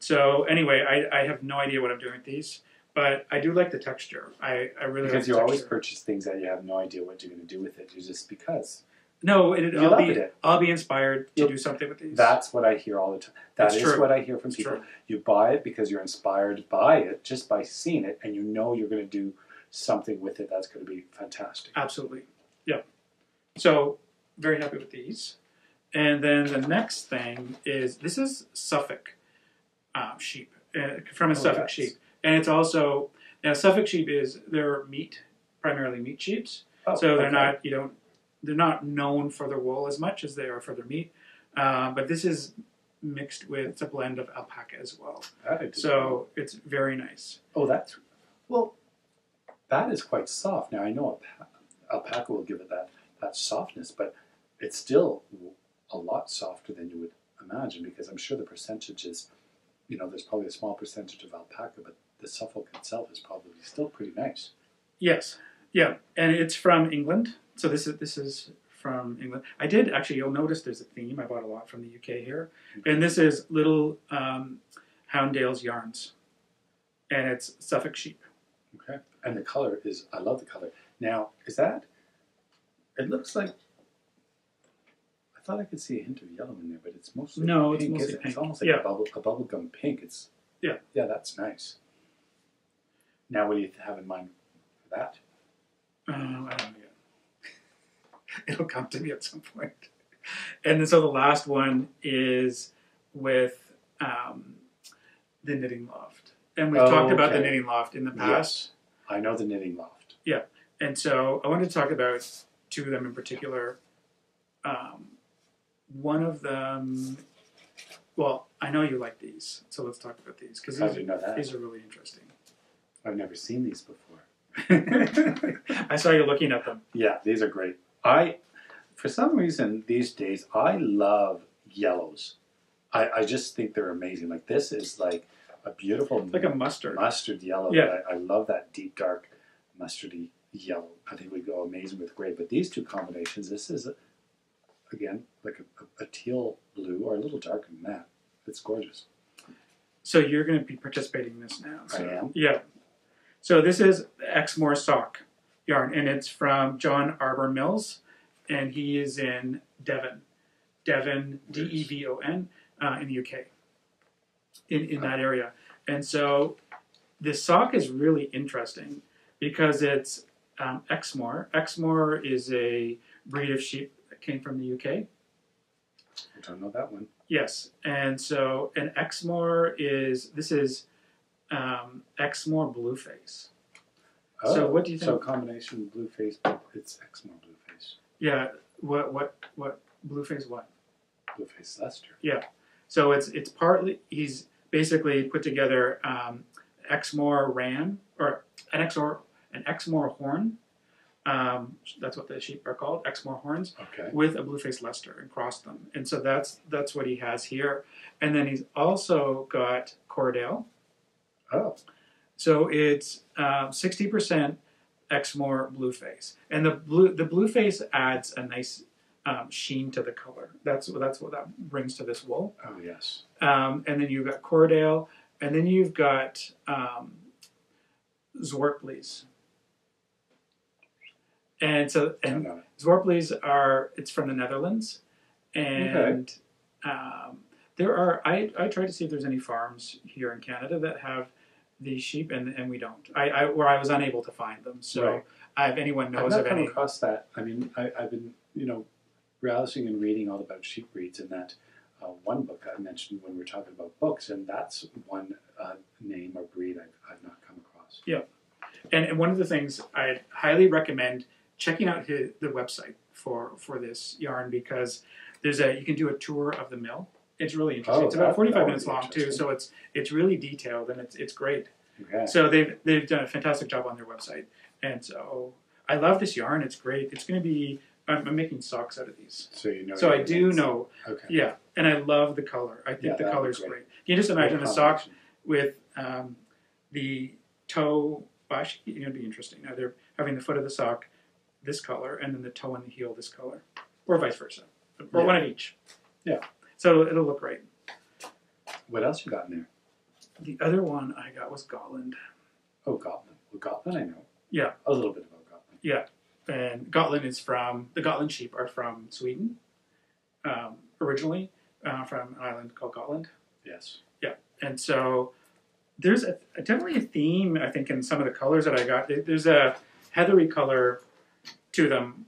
So anyway, I, I have no idea what I'm doing with these, but I do like the texture. I, I really because like the you texture. Always purchase things that you have no idea what you're going to do with it. You just because. No, it, I'll, be, it. I'll be inspired to it, do something with these. That's what I hear all the time. That that's is true. What I hear from it's people. True. You buy it because you're inspired by it, just by seeing it, and you know you're going to do something with it that's going to be fantastic. Absolutely. Yeah. So, very happy with these. And then the next thing is, this is Suffolk um, sheep, uh, from a oh, Suffolk yes. sheep. And it's also, now Suffolk sheep is, they're meat, primarily meat sheep. Oh, so they're okay. not, you don't, they're not known for their wool as much as they are for their meat. Um, but this is mixed with, it's a blend of alpaca as well. So, know. It's very nice. Oh, that's, well, that is quite soft. Now, I know alpaca will give it that, that softness, but it's still a lot softer than you would imagine because I'm sure the percentage is, you know, there's probably a small percentage of alpaca, but the Suffolk itself is probably still pretty nice. Yes. Yeah. And it's from England. So this is this is from England. I did, actually, you'll notice there's a theme. I bought a lot from the U K here. Okay. And this is Little um, Houndale's Yarns. And it's Suffolk sheep. Okay. And the color is, I love the color. Now, is that, it looks like, I thought I could see a hint of yellow in there, but it's mostly no, pink. It's mostly pink. It's almost like yeah. a, bubble, a bubblegum pink. It's, yeah. Yeah, that's nice. Now, what do you have in mind for that? Uh, I don't know yet. It'll come to me at some point. And then, so the last one is with um, the Knitting Loft. And we've oh, talked about okay. the Knitting Loft in the past. Yes, I know the Knitting Loft. Yeah. And so I wanted to talk about two of them in particular. Um, one of them, well, I know you like these, so let's talk about these. Because these, these are really interesting. I've never seen these before. I saw you looking at them. Yeah, these are great. I, for some reason these days, I love yellows. I, I just think they're amazing. Like this is like a beautiful, like a mustard, mustard yellow. Yeah, I, I love that deep dark mustardy yellow. I think we go amazing with gray. But these two combinations, this is a, again like a, a, a teal blue or a little darker than that. It's gorgeous. So you're going to be participating in this now. So. I am. Yeah. So this is Exmoor sock yarn, and it's from John Arbor Mills, and he is in Devon. Devon, D E V O N, uh, in the U K, in, in that area. And so this sock is really interesting because it's um, Exmoor. Exmoor is a breed of sheep that came from the U K. I don't know that one. Yes. And so an Exmoor is, this is um, Exmoor Blueface. Oh, so what do you think? So combination Blueface, but it's Exmoor Blueface. Yeah. What, what, what? Blueface what? Blueface Lester. Yeah. So it's it's partly, he's basically put together um, Exmoor ram, or an Exmoor, an Exmoor horn. Um, that's what the sheep are called, Exmoor horns, okay. With a Blueface Lester and crossed them. And so that's that's what he has here. And then he's also got Cordell. Oh. So it's uh, sixty percent Exmoor Blueface. And the blue the Blueface adds a nice... Um, sheen to the color. That's that's what that brings to this wool. Oh yes. Um, and then you've got Cordale, and then you've got um, Zwartblies. And so and Zwartblies are it's from the Netherlands, and okay. um, there are I I tried to see if there's any farms here in Canada that have these sheep, and and we don't. I I where I was unable to find them. So right. I, if anyone knows I've not of come any, across that. I mean I, I've been you know. Rousing and reading all about sheep breeds in that uh, one book I mentioned when we were talking about books, and that's one uh, name or breed I've, I've not come across. Yeah, and, and one of the things I highly recommend checking out his, the website for for this yarn, because there's a you can do a tour of the mill. It's really interesting. Oh, it's about forty-five minutes long too, so it's it's really detailed and it's it's great. Okay. So they've they've done a fantastic job on their website, and so I love this yarn. It's great. It's going to be. I'm making socks out of these. So you know. So I do hands. know. Okay. Yeah, and I love the color. I think yeah, the color's great. great. Can you just imagine a sock with um, the toe bashi? You know, it'd be interesting. Either having the foot of the sock this color, and then the toe and the heel this color, or vice versa, or yeah. one of each. Yeah. So it'll look great. What else you got in there? The other one I got was Gotland. Oh, Gotland. Well, Gotland, I know. Yeah. A little bit about Gotland. Yeah. And Gotland is from, the Gotland sheep are from Sweden, um, originally, uh, from an island called Gotland. Yes. Yeah. And so there's a, definitely a theme, I think, in some of the colors that I got. There's a heathery color to them,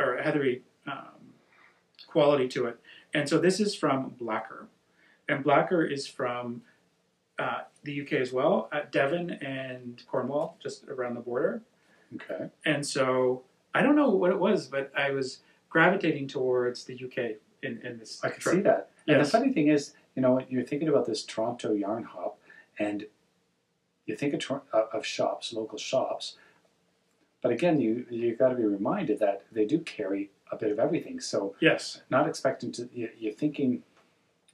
or a heathery um, quality to it. And so this is from Blacker. And Blacker is from uh, the U K as well, at Devon and Cornwall, just around the border. Okay. And so I don't know what it was, but I was gravitating towards the U K in, in this. I could see that. Yes. And the funny thing is, you know, you're thinking about this Toronto yarn hop, and you think of, of shops, local shops, but again, you you've got to be reminded that they do carry a bit of everything. So yes, not expecting to. You're thinking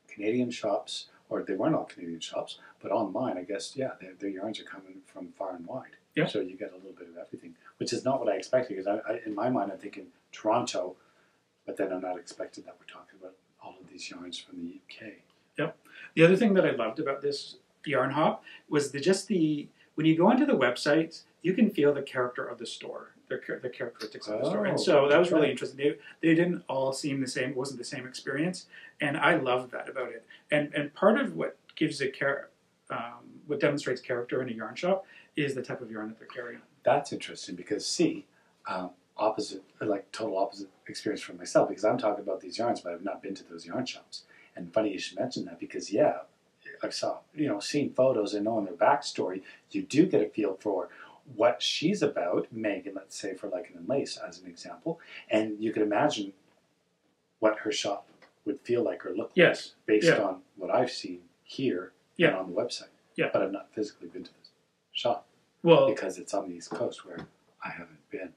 Canadian shops, or they weren't all Canadian shops, but online, I guess, yeah, their, their yarns are coming from far and wide. Yeah. So you get a little bit of everything, which is not what I expected, because I, I, in my mind I'm thinking Toronto, but then I'm not expecting that we're talking about all of these yarns from the U K. Yep. The other thing that I loved about this yarn hop was the, just the, when you go onto the websites, you can feel the character of the store, the, the characteristics of the oh, store. And so that was really right. interesting. They, they didn't all seem the same. It wasn't the same experience. And I loved that about it. And, and part of what gives a character, um, what demonstrates character in a yarn shop is the type of yarn that they're carrying. That's interesting, because see, um, opposite, like total opposite experience from myself, because I'm talking about these yarns, but I've not been to those yarn shops. And funny you should mention that, because yeah, I saw, you know, seeing photos and knowing their backstory, you do get a feel for what she's about, Megan, let's say for Lichen and Lace as an example, and you can imagine what her shop would feel like or look yes. like, based yeah. on what I've seen here yeah. and on the website. Yeah. But I've not physically been to shop, well, because it's on the East Coast where I haven't been.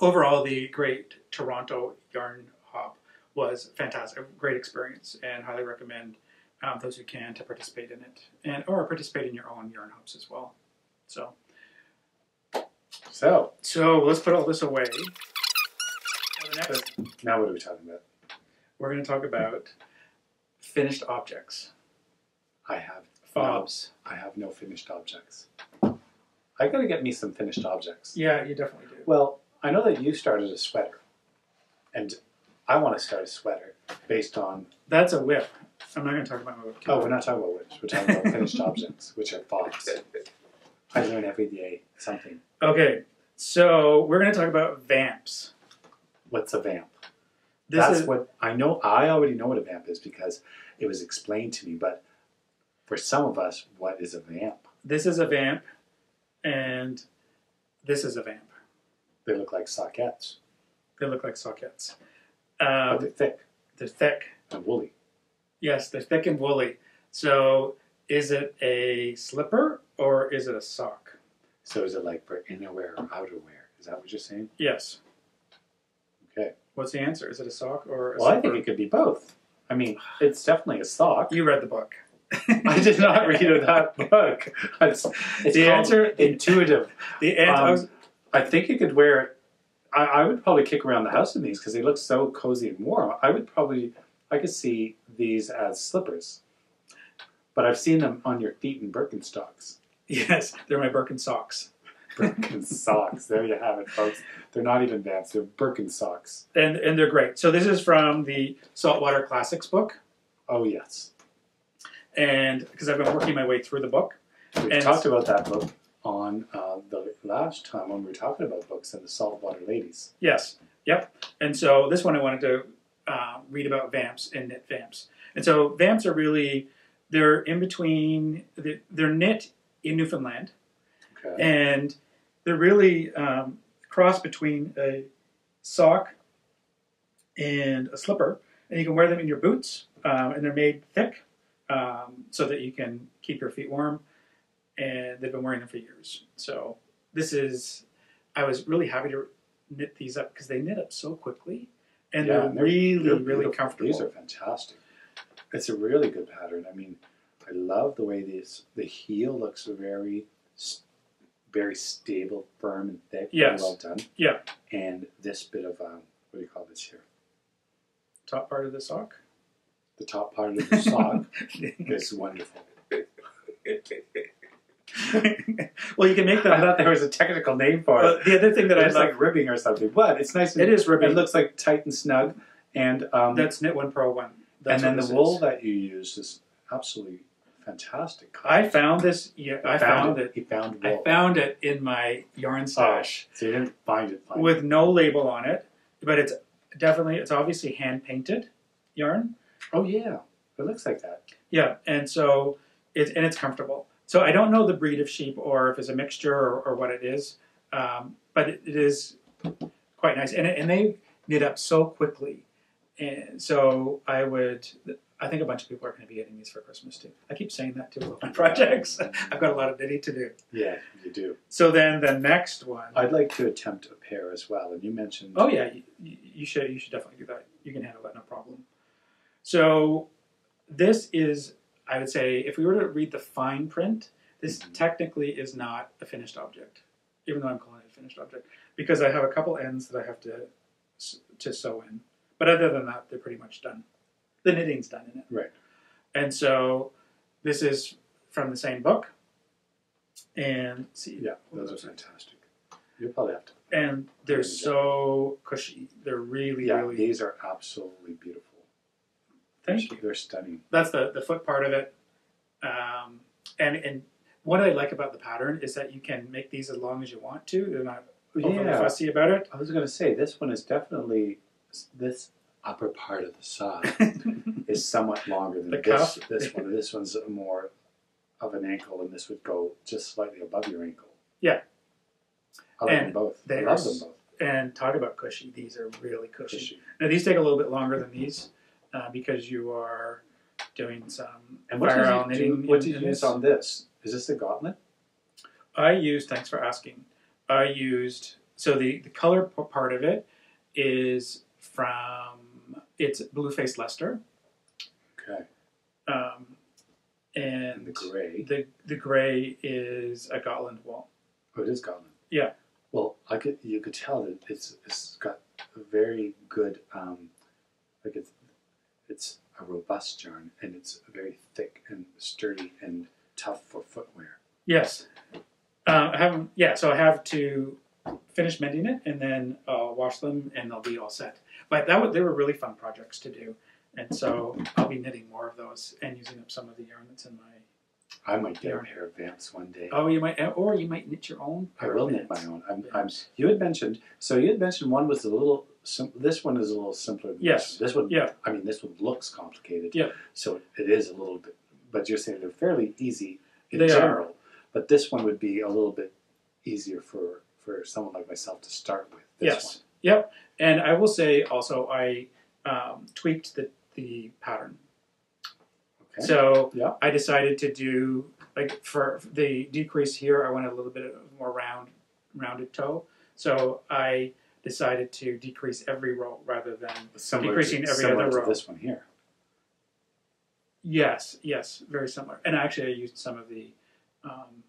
overall, the Great Toronto Yarn Hop was fantastic, great experience, and highly recommend um, those who can to participate in it, and or participate in your own yarn hops as well. So, so, so let's put all this away. The next, now, what are we talking about? We're going to talk about finished objects. I have fobs. No, I have no finished objects. I gotta get me some finished objects. Yeah, you definitely do. Well, I know that you started a sweater, and I want to start a sweater based on... That's a whip. I'm not going to talk about my whip. Oh, we're not talking about whips. We're talking about finished objects, which are fobs. I learn every day something. Okay, so we're going to talk about vamps. What's a vamp? This That's is... what I know. I already know what a vamp is because it was explained to me, but for some of us, what is a vamp? This is a vamp. And this is a vamp. They look like sockettes. They look like sockettes. Um, but they're thick. They're thick. And woolly. Yes, they're thick and woolly. So is it a slipper or is it a sock? So is it like for innerwear or outerwear? Is that what you're saying? Yes. Okay. What's the answer? Is it a sock or a well, slipper? Well, I think it could be both. I mean, it's definitely a sock. You read the book. I did not read that book. It's, it's the answer intuitive. The answer, um, I, was, I think you could wear. I, I would probably kick around the house in these because they look so cozy and warm. I would probably. I could see these as slippers, but I've seen them on your feet in Birkenstocks. Yes, they're my Birkensocks. Birkensocks. There you have it, folks. They're not even vamps. They're Birkensocks, and and they're great. So this is from the Saltwater Classics book. Oh yes. And because I've been working my way through the book. We and talked about that book on uh, the last time when we were talking about books and the Saltwater Ladies. Yes. Yep. And so this one I wanted to uh, read about vamps and knit vamps. And so vamps are really, they're in between, they're, they're knit in Newfoundland. Okay. And they're really um, cross between a sock and a slipper. And you can wear them in your boots um, and they're made thick. Um, so that you can keep your feet warm, and they've been wearing them for years. So this is, I was really happy to knit these up because they knit up so quickly, and yeah, they're, they're really, they're really comfortable. These are fantastic. It's a really good pattern. I mean, I love the way these, the heel looks very, very stable, firm, and thick. Yes. Well done. Yeah. And this bit of, um, what do you call this here? Top part of the sock? The top part of the sock is wonderful. Well, you can make that. I thought there was a technical name for it. Well, the other thing that it's I like, like ribbing or something. What? It's nice. And it is ribbing. It looks like tight and snug. And um, that's Knit One Pro One. That's and then the wool is. That you use is absolutely fantastic. Color. I found this. Yeah, I, I found, found it. it. He found wool. I found it in my yarn stash. Oh, so you didn't find it. Find with it. No label on it, but it's definitely it's obviously hand painted yarn. Oh yeah, it looks like that. Yeah, and so it's and it's comfortable. So I don't know the breed of sheep or if it's a mixture or, or what it is, um, but it, it is quite nice. And it, and they knit up so quickly, and so I would. I think a bunch of people are going to be getting these for Christmas too. I keep saying that too on projects. I've got a lot of knitting to do. Yeah, you do. So then the next one. I'd like to attempt a pair as well. And you mentioned. Oh yeah, you, you should you should definitely do that. You can handle that, no problem. So this is, I would say, if we were to read the fine print, this mm-hmm. technically is not a finished object, even though I'm calling it a finished object, because I have a couple ends that I have to to sew in. But other than that, they're pretty much done. The knitting's done in it. Right. And so this is from the same book. And see. Yeah, those are fantastic. You'll probably have to. And they're so cushy. They're really, yeah, really. These are absolutely beautiful. Thank you. They're stunning. That's the, the foot part of it. Um, and and what I like about the pattern is that you can make these as long as you want to. They're not overly yeah. fussy about it. I was going to say, this one is definitely, this upper part of the side is somewhat longer than the this, cuff. this one. This one's more of an ankle, and this would go just slightly above your ankle. Yeah. I like and them both. I love them both. And talk about cushy. These are really cushy. cushy. Now, these take a little bit longer than these. Uh, because you are doing some and what viral did you, knitting. Do, what did you use on this? Is this the Gotland? I used, thanks for asking, I used So the, the color part of it is from, it's Blueface Lester. Okay. Um, and, and the gray. The, the gray is a Gotland wool. Oh, it is Gotland. Yeah. Well, I could, you could tell that it's, it's got a very good, um, like it's, it's a robust yarn, and it's very thick and sturdy and tough for footwear. Yes. Uh, I haven't, yeah, so I have to finish mending it and then I'll wash them and they'll be all set. But that was, they were really fun projects to do. And so I'll be knitting more of those and using up some of the yarn that's in my... I might get a pair of vamps one day. Oh, you might, or you might knit your own. I will knit my own. I'm, I'm, you had mentioned, so you had mentioned one was a little, sim, this one is a little simpler than yes. this one. Yes. This one, yeah. I mean, this one looks complicated. Yeah. So it is a little bit, but you're saying they're fairly easy in they general. Are. But this one would be a little bit easier for, for someone like myself to start with. This yes. one. Yep. And I will say also, I um, tweaked the, the pattern. So yeah. I decided to do, like for the decrease here, I wanted a little bit of more round, rounded toe. So I decided to decrease every row rather than similar decreasing to, every similar other row. To this one here. Yes, yes, very similar. And actually I used some of the um,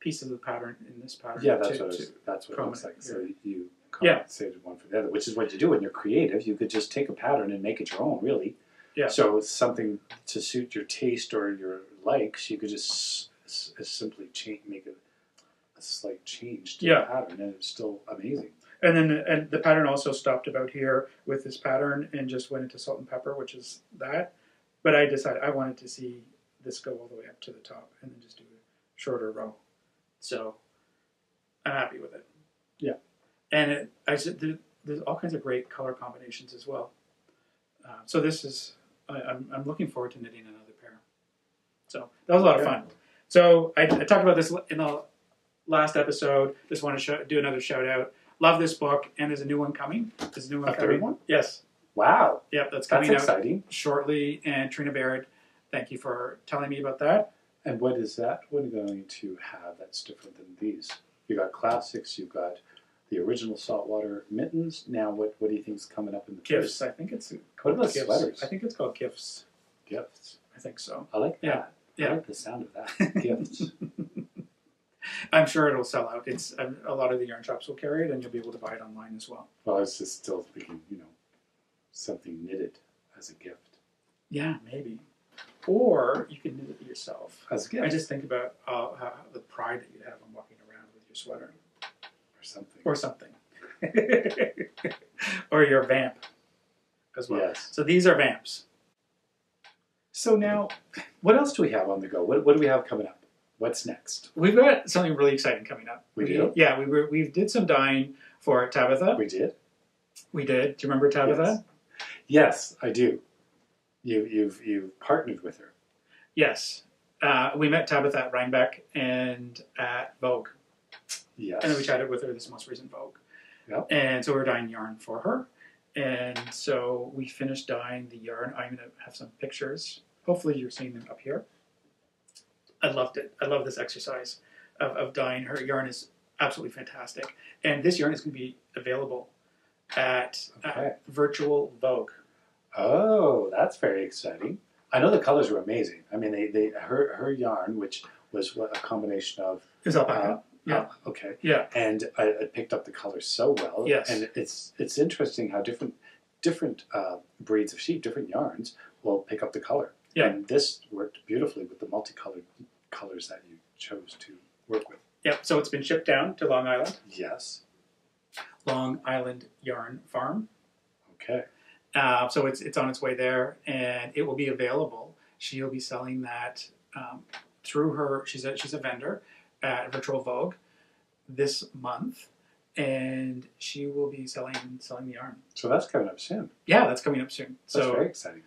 pieces of the pattern in this pattern. Yeah, that's to, what, to was, that's what it looks like. Here. So you compensated yeah. one for the other, which is what you do when you're creative. You could just take a pattern and make it your own, really. Yeah. So it's something to suit your taste or your likes. You could just s s simply change, make a, a slight change to yeah. the pattern, and it's still amazing. And then and the pattern also stopped about here with this pattern and just went into salt and pepper, which is that. But I decided I wanted to see this go all the way up to the top and then just do a shorter row. So I'm happy with it. Yeah. And it, I said there, there's all kinds of great color combinations as well. Uh, so this is, I, I'm, I'm looking forward to knitting another pair. So that was a lot yeah. of fun. So I, I talked about this in the last episode. Just want to show, do another shout out. Love this book. And there's a new one coming. There's a new one a coming. Third one? Yes. Wow. Yep, that's coming that's out exciting. Shortly. And Trina Barrett, thank you for telling me about that. And what is that? What are you going to have that's different than these? You've got classics. You've got the original saltwater mittens. Now, what, what do you think is coming up in the gifts? Place? I think it's called what gifts. Letters? I think it's called gifts. Gifts. I think so. I like that. Yeah. I yeah. like the sound of that. Gifts. I'm sure it'll sell out. It's um, a lot of the yarn shops will carry it, and you'll be able to buy it online as well. Well, I was just still thinking, you know, something knitted as a gift. Yeah, maybe. Or you can knit it yourself as a gift. I just think about uh, how the pride that you'd have in walking around with your sweater. Or something. Or something. Or your vamp as well. Yes. So these are vamps. So now, what else do we have on the go? What, what do we have coming up? What's next? We've got something really exciting coming up. We, we do? Yeah, we were, we did some dyeing for Tabitha. We did. We did. Do you remember Tabitha? Yes, yes I do. You, you've, you've partnered with her. Yes. Uh, we met Tabitha at Rhinebeck and at Vogue. Yes. And then we chatted with her this most recent Vogue. Yep. And so we were dyeing yarn for her. And so we finished dyeing the yarn. I'm going to have some pictures. Hopefully you're seeing them up here. I loved it. I love this exercise of, of dyeing. Her yarn is absolutely fantastic. And this yarn is going to be available at okay. uh, Virtual Vogue. Oh, that's very exciting. I know the colors were amazing. I mean, they, they her, her yarn, which was what, a combination of... It was alpaca. Uh, Yeah. Oh, okay. Yeah. And I, I picked up the color so well. Yes. And it's it's interesting how different different uh, breeds of sheep, different yarns, will pick up the color. Yeah. And this worked beautifully with the multicolored colors that you chose to work with. Yep. So it's been shipped down to Long Island. Yes. Long Island Yarn Farm. Okay. Uh, so it's it's on its way there, and it will be available. She'll be selling that um, through her. She's a, she's a vendor at Virtual Vogue this month, and she will be selling selling the yarn. So that's coming up soon. Yeah, that's coming up soon. That's so very exciting.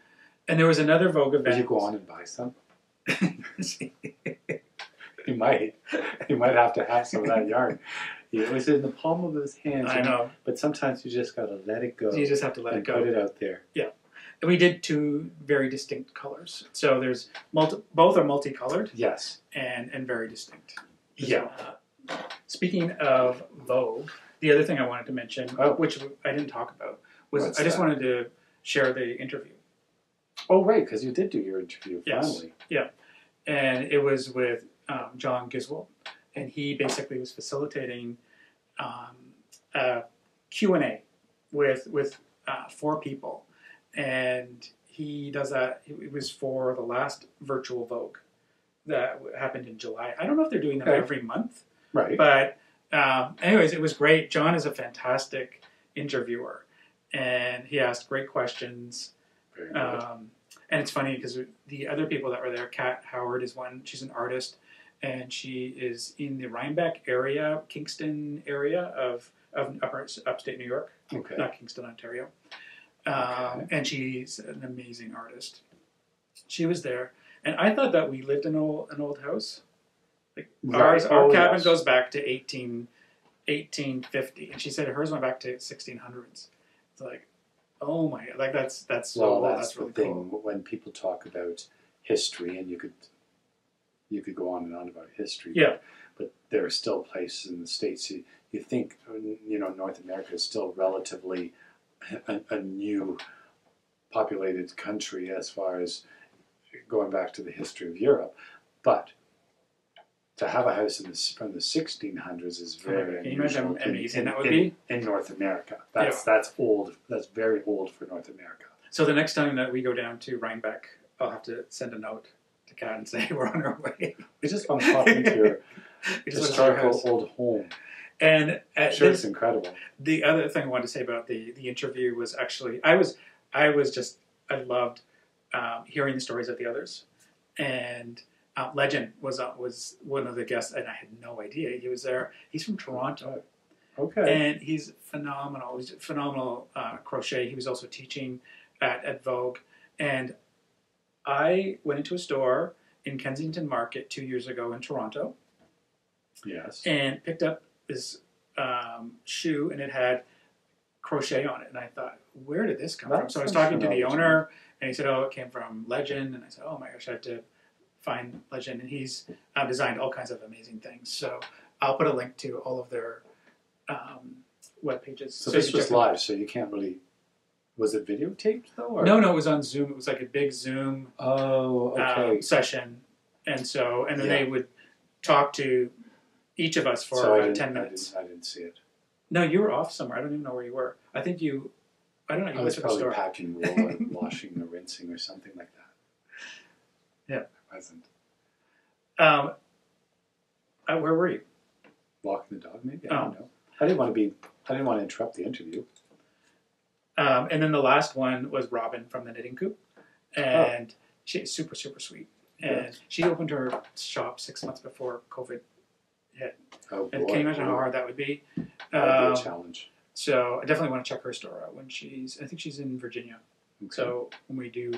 And there was another Vogue event. Did you go on and buy some? You might. You might have to have some of that yarn. It was in the palm of his hands. I know. But sometimes you just got to let it go. You just have to let it go. Put it out there. Yeah. And we did two very distinct colors. So there's multi both are multicolored. Yes. And and very distinct. Yeah, uh, Speaking of Vogue, the other thing I wanted to mention, oh. which I didn't talk about, was What's I just that? wanted to share the interview. Oh, right, because you did do your interview, finally. Yes. Yeah, and it was with um, John Giswold, and he basically was facilitating um, a Q and A with, with uh, four people, and he does that, it was for the last Virtual Vogue that happened in July. I don't know if they're doing that okay. every month, right? But um, anyways, it was great. John is a fantastic interviewer, and he asked great questions. Um, and it's funny because the other people that were there, Kat Howard is one, she's an artist, and she is in the Rhinebeck area, Kingston area of, of upper, upstate New York, okay. not Kingston, Ontario. Um, okay. And she's an amazing artist. She was there, and I thought that we lived in old, an old house. Like right. ours, our oh, cabin yes. goes back to eighteen fifty, and she said hers went back to sixteen hundreds. It's like, oh my God, like that's that's well, so that's, that's the really thing cool. when people talk about history, and you could you could go on and on about history. Yeah, but there are still places in the States. You, you think you know North America is still relatively a, a new populated country as far as going back to the history of Europe, but to have a house in the, from the sixteen hundreds is very Can unusual in, in, that would be? in, in North America. That's yeah. that's old. That's very old for North America. So the next time that we go down to Rhinebeck, I'll have to send a note to Kat and say we're on our way. We just bumped off into your historical old home. And I'm sure this, it's incredible. The other thing I wanted to say about the, the interview was actually, I was, I was just, I loved um, hearing the stories of the others. And... Uh, Legin was uh, was one of the guests, and I had no idea he was there. He's from Toronto, okay, and he's phenomenal. He's a phenomenal uh, crochet. He was also teaching at, at Vogue, and I went into a store in Kensington Market two years ago in Toronto. Yes, and picked up this um, shoe, and it had crochet on it, and I thought, where did this come That's from? So I was talking to the owner, and he said, oh, it came from Legin, and I said, oh my gosh, I had to. Find Legin, and he's uh, designed all kinds of amazing things. So I'll put a link to all of their um, web pages. So, so this was live, so you can't really. Was it videotaped though? Or? No, no, it was on Zoom. It was like a big Zoom oh okay um, session, and so and then yeah. they would talk to each of us for so about ten minutes. I didn't, I didn't see it. No, you were off somewhere. I don't even know where you were. I think you. I don't know. You I was probably the packing, roll, washing, or rinsing, or something like that. Yeah. Hasn't. Um, uh, where were you? Walking the dog, maybe. I oh. don't know. I didn't want to be. I didn't want to interrupt the interview. Um, and then the last one was Robin from the Knitting Coop, and oh. she's super, super sweet. And yeah. she opened her shop six months before COVID hit. Oh, and boy. Can you imagine oh. how hard that would be? That would be um, a challenge. So I definitely want to check her store out when she's. I think she's in Virginia. Okay. So when we do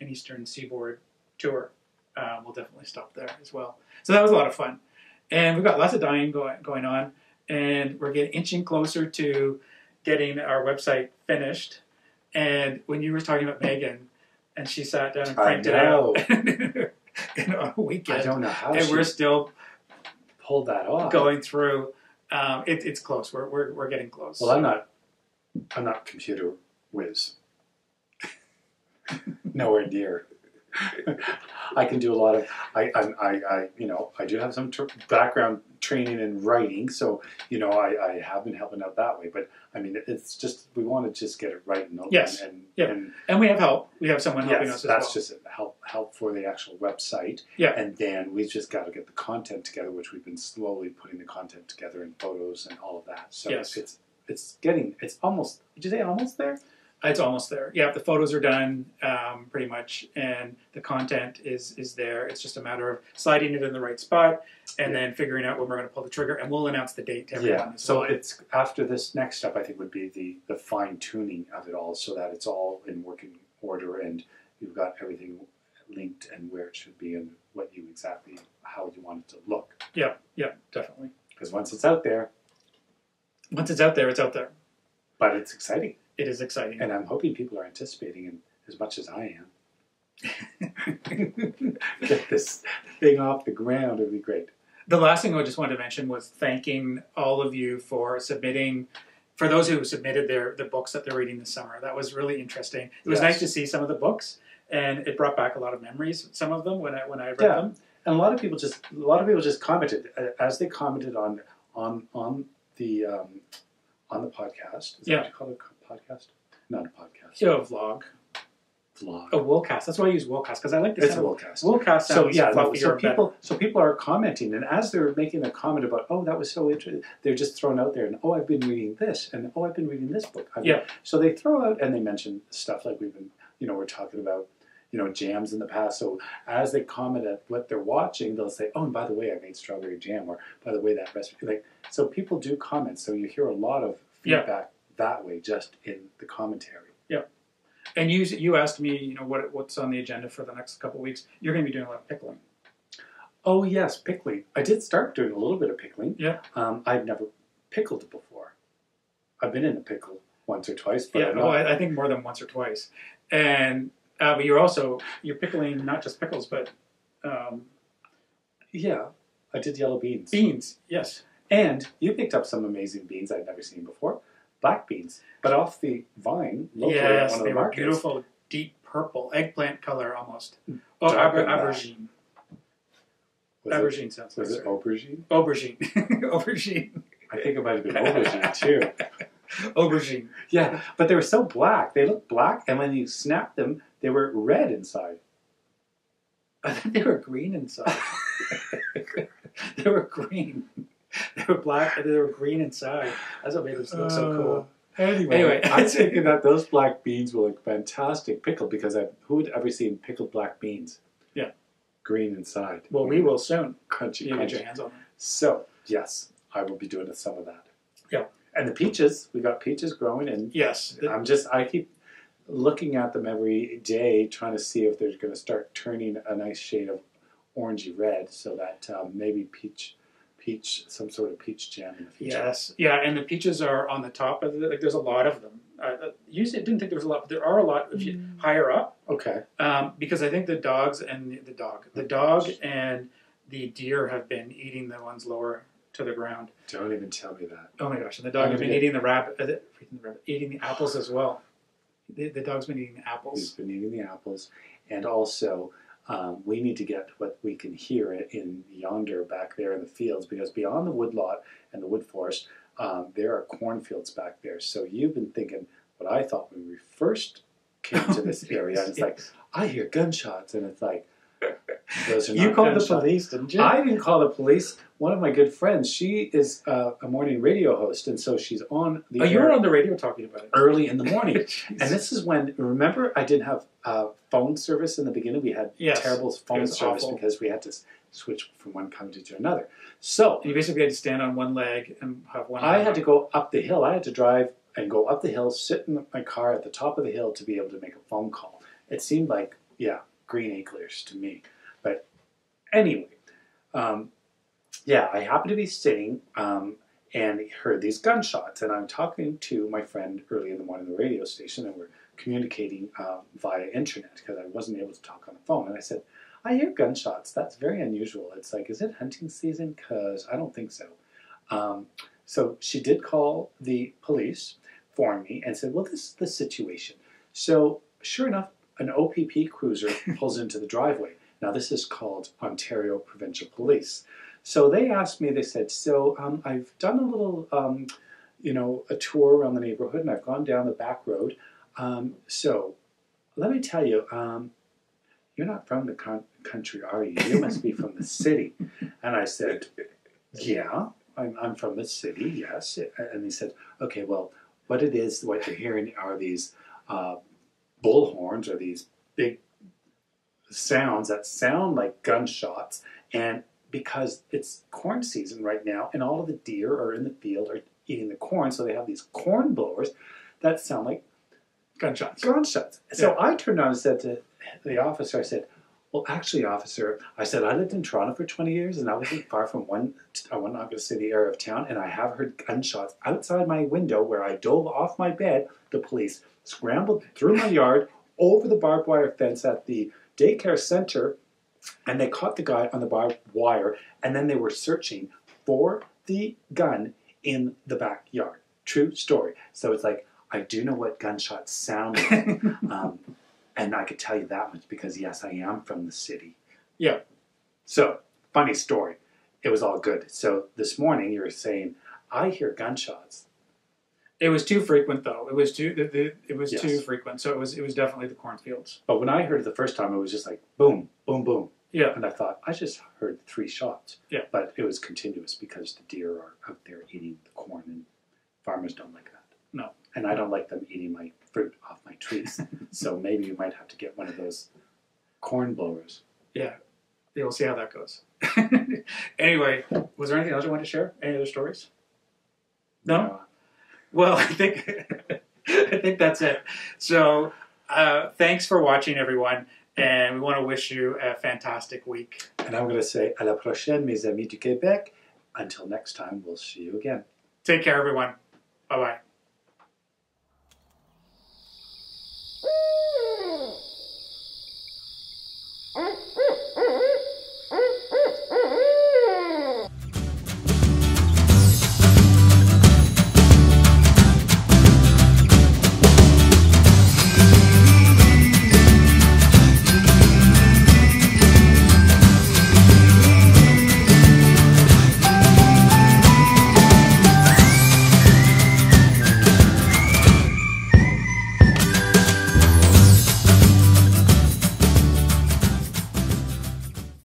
an Eastern Seaboard tour. Uh, we'll definitely stop there as well. So that was a lot of fun, and we've got lots of dyeing going going on, and we're getting inching closer to getting our website finished. And when you were talking about Megan, and she sat down and cranked it out in a weekend, I don't know how, and we're still pulled that off. Going through, um, it, it's close. We're we're we're getting close. Well, so. I'm not, I'm not computer whiz. Nowhere near. I can do a lot of, I, I, I, you know, I do have some tr background training in writing, so, you know, I, I have been helping out that way, but, I mean, it's just, we want to just get it right and open. Yes, and, yeah. and, and we have help. We have someone helping yes, us as that's well. just help help for the actual website, yeah. and then we've just got to get the content together, which we've been slowly putting the content together and photos and all of that, so yes. it's it's getting, it's almost, did you say almost there? It's almost there. Yeah, the photos are done um, pretty much, and the content is is there. It's just a matter of sliding it in the right spot, and yeah. then figuring out when we're going to pull the trigger, and we'll announce the date to everyone. Yeah. So well. It's after this next step, I think, would be the the fine tuning of it all, so that it's all in working order, and you've got everything linked and where it should be, and what you exactly how you want it to look. Yeah, yeah, definitely. Because once it's out there, once it's out there, it's out there. But it's exciting. It is exciting. And I'm hoping people are anticipating and as much as I am. Get this thing off the ground. It would be great. The last thing I just wanted to mention was thanking all of you for submitting, for those who submitted their the books that they're reading this summer. That was really interesting. It was yes. nice to see some of the books, and it brought back a lot of memories, some of them, when I when I read yeah. them. And a lot of people just a lot of people just commented as they commented on on on the um, on the podcast. Is yeah. that what you call it, a podcast? Not a podcast. Yeah, a vlog. Vlog. A woolcast. That's why I use woolcast, because I like the sound. It's a woolcast. Woolcast sounds so, yeah, fluffier. So people, so people are commenting, and as they're making a comment about, oh, that was so interesting, they're just thrown out there, and oh, I've been reading this, and oh, I've been reading this book. I've yeah. Been. So they throw out, and they mention stuff like we've been, you know, we're talking about, you know, jams in the past. So as they comment at what they're watching, they'll say, oh, and by the way, I made strawberry jam, or by the way, that recipe. Like, so people do comment. So you hear a lot of feedback yeah. that way, just in the commentary. Yeah. And you you asked me, you know, what what's on the agenda for the next couple of weeks. You're going to be doing a lot of pickling. Oh, yes, pickling. I did start doing a little bit of pickling. Yeah. Um, I've never pickled before. I've been in a pickle once or twice. But yeah, I no, I, I think more than once or twice. And uh, but you're also, you're pickling not just pickles, but... Um, yeah, I did yellow beans. Beans, yes. And you picked up some amazing beans I'd never seen before. Black beans, but off the vine, locally yes, at one of the markets. Yes, they were beautiful, deep purple, eggplant color almost. Oh, aber, aubergine. Was aubergine it, sounds like Was it aubergine? Aubergine. Aubergine. I think it might have been aubergine, too. Aubergine. Yeah, but they were so black. They looked black, and when you snapped them, they were red inside. I think they were green inside. They were green. They were black and they were green inside. That's what made them look uh, so cool. Anyway, anyway I'm thinking that those black beans will look fantastic pickled, because I've, who would ever seen pickled black beans? Yeah. Green inside. Well, we will soon. Crunchy, you crunchy. Get your hands on them. So, yes, I will be doing some of that. Yeah. And the peaches, we got peaches growing. And yes. I'm just, I keep looking at them every day, trying to see if they're going to start turning a nice shade of orangey red, so that um, maybe peach... peach, some sort of peach jam in the future. Yes, yeah, and the peaches are on the top of it. The, like, there's a lot of them. Uh, usually, I didn't think there was a lot, but there are a lot if you, mm. higher up. Okay. Um, because I think the dogs and the, the dog, the dog and the deer have been eating the ones lower to the ground. Don't even tell me that. Oh my gosh! And the dog has been get... eating the rabbit, uh, the, eating the apples as well. The, the dog's been eating the apples. He's been eating the apples, and also. Um, we need to get what we can hear in yonder back there in the fields, because beyond the woodlot and the wood forest, um, there are cornfields back there. So you've been thinking what I thought when we first came to this area. And it's like, I hear gunshots. And it's like, those are not You called gunshots. The police, didn't you? I didn't call the police. One of my good friends, she is uh, a morning radio host. And so she's on the oh, you were on the radio talking about it. Early in the morning. And this is when, remember, I didn't have... Uh, phone service in the beginning. We had yes. terrible phone service awful. Because we had to switch from one company to another. So and you basically had to stand on one leg and have one. I leg. Had to go up the hill. I had to drive and go up the hill, sit in my car at the top of the hill to be able to make a phone call. It seemed like, yeah, green acres to me. But anyway, um, yeah, I happened to be sitting um, and heard these gunshots. And I'm talking to my friend early in the morning at the radio station, and we're communicating um, via internet, because I wasn't able to talk on the phone. And I said, I hear gunshots. That's very unusual. It's like, is it hunting season? Because I don't think so. Um, so she did call the police for me and said, well, this is the situation. So sure enough, an O P P cruiser pulls into the driveway. Now, this is called Ontario Provincial Police. So they asked me, they said, so um, I've done a little, um, you know, a tour around the neighborhood, and I've gone down the back road. Um, so, let me tell you, um, you're not from the con country, are you? You must be from the city. And I said, yeah, I'm, I'm from the city, yes. And he said, okay, well, what it is, what you're hearing are these uh, bullhorns, or these big sounds that sound like gunshots. And because it's corn season right now, and all of the deer are in the field are eating the corn, so they have these corn blowers that sound like gunshots. Gunshots. So yeah. I turned around and said to the officer, I said, well, actually, officer, I said, I lived in Toronto for twenty years, and I wasn't far from one one Ottawa city area of town, and I have heard gunshots outside my window where I dove off my bed. The police scrambled through my yard, over the barbed wire fence at the daycare center, and they caught the guy on the barbed wire, and then they were searching for the gun in the backyard. True story. So it's like, I do know what gunshots sound like. um, and I could tell you that much because, yes, I am from the city. Yeah. So, funny story. It was all good. So this morning you were saying, I hear gunshots. It was too frequent, though. It was too. The, the, it was yes. too frequent. So it was. It was definitely the cornfields. But when I heard it the first time, it was just like boom, boom, boom. Yeah. And I thought I just heard three shots. Yeah. But it was continuous because the deer are out there eating the corn, and farmers don't like that. No. And I don't like them eating my fruit off my trees. So maybe you might have to get one of those corn blowers. Yeah. You'll see how that goes. Anyway, was there anything else you wanted to share? Any other stories? No. no. Well, I think I think that's it. So, uh, thanks for watching, everyone, and we want to wish you a fantastic week. And I'm going to say, à la prochaine, mes amis du Québec. Until next time, we'll see you again. Take care, everyone. Bye-bye.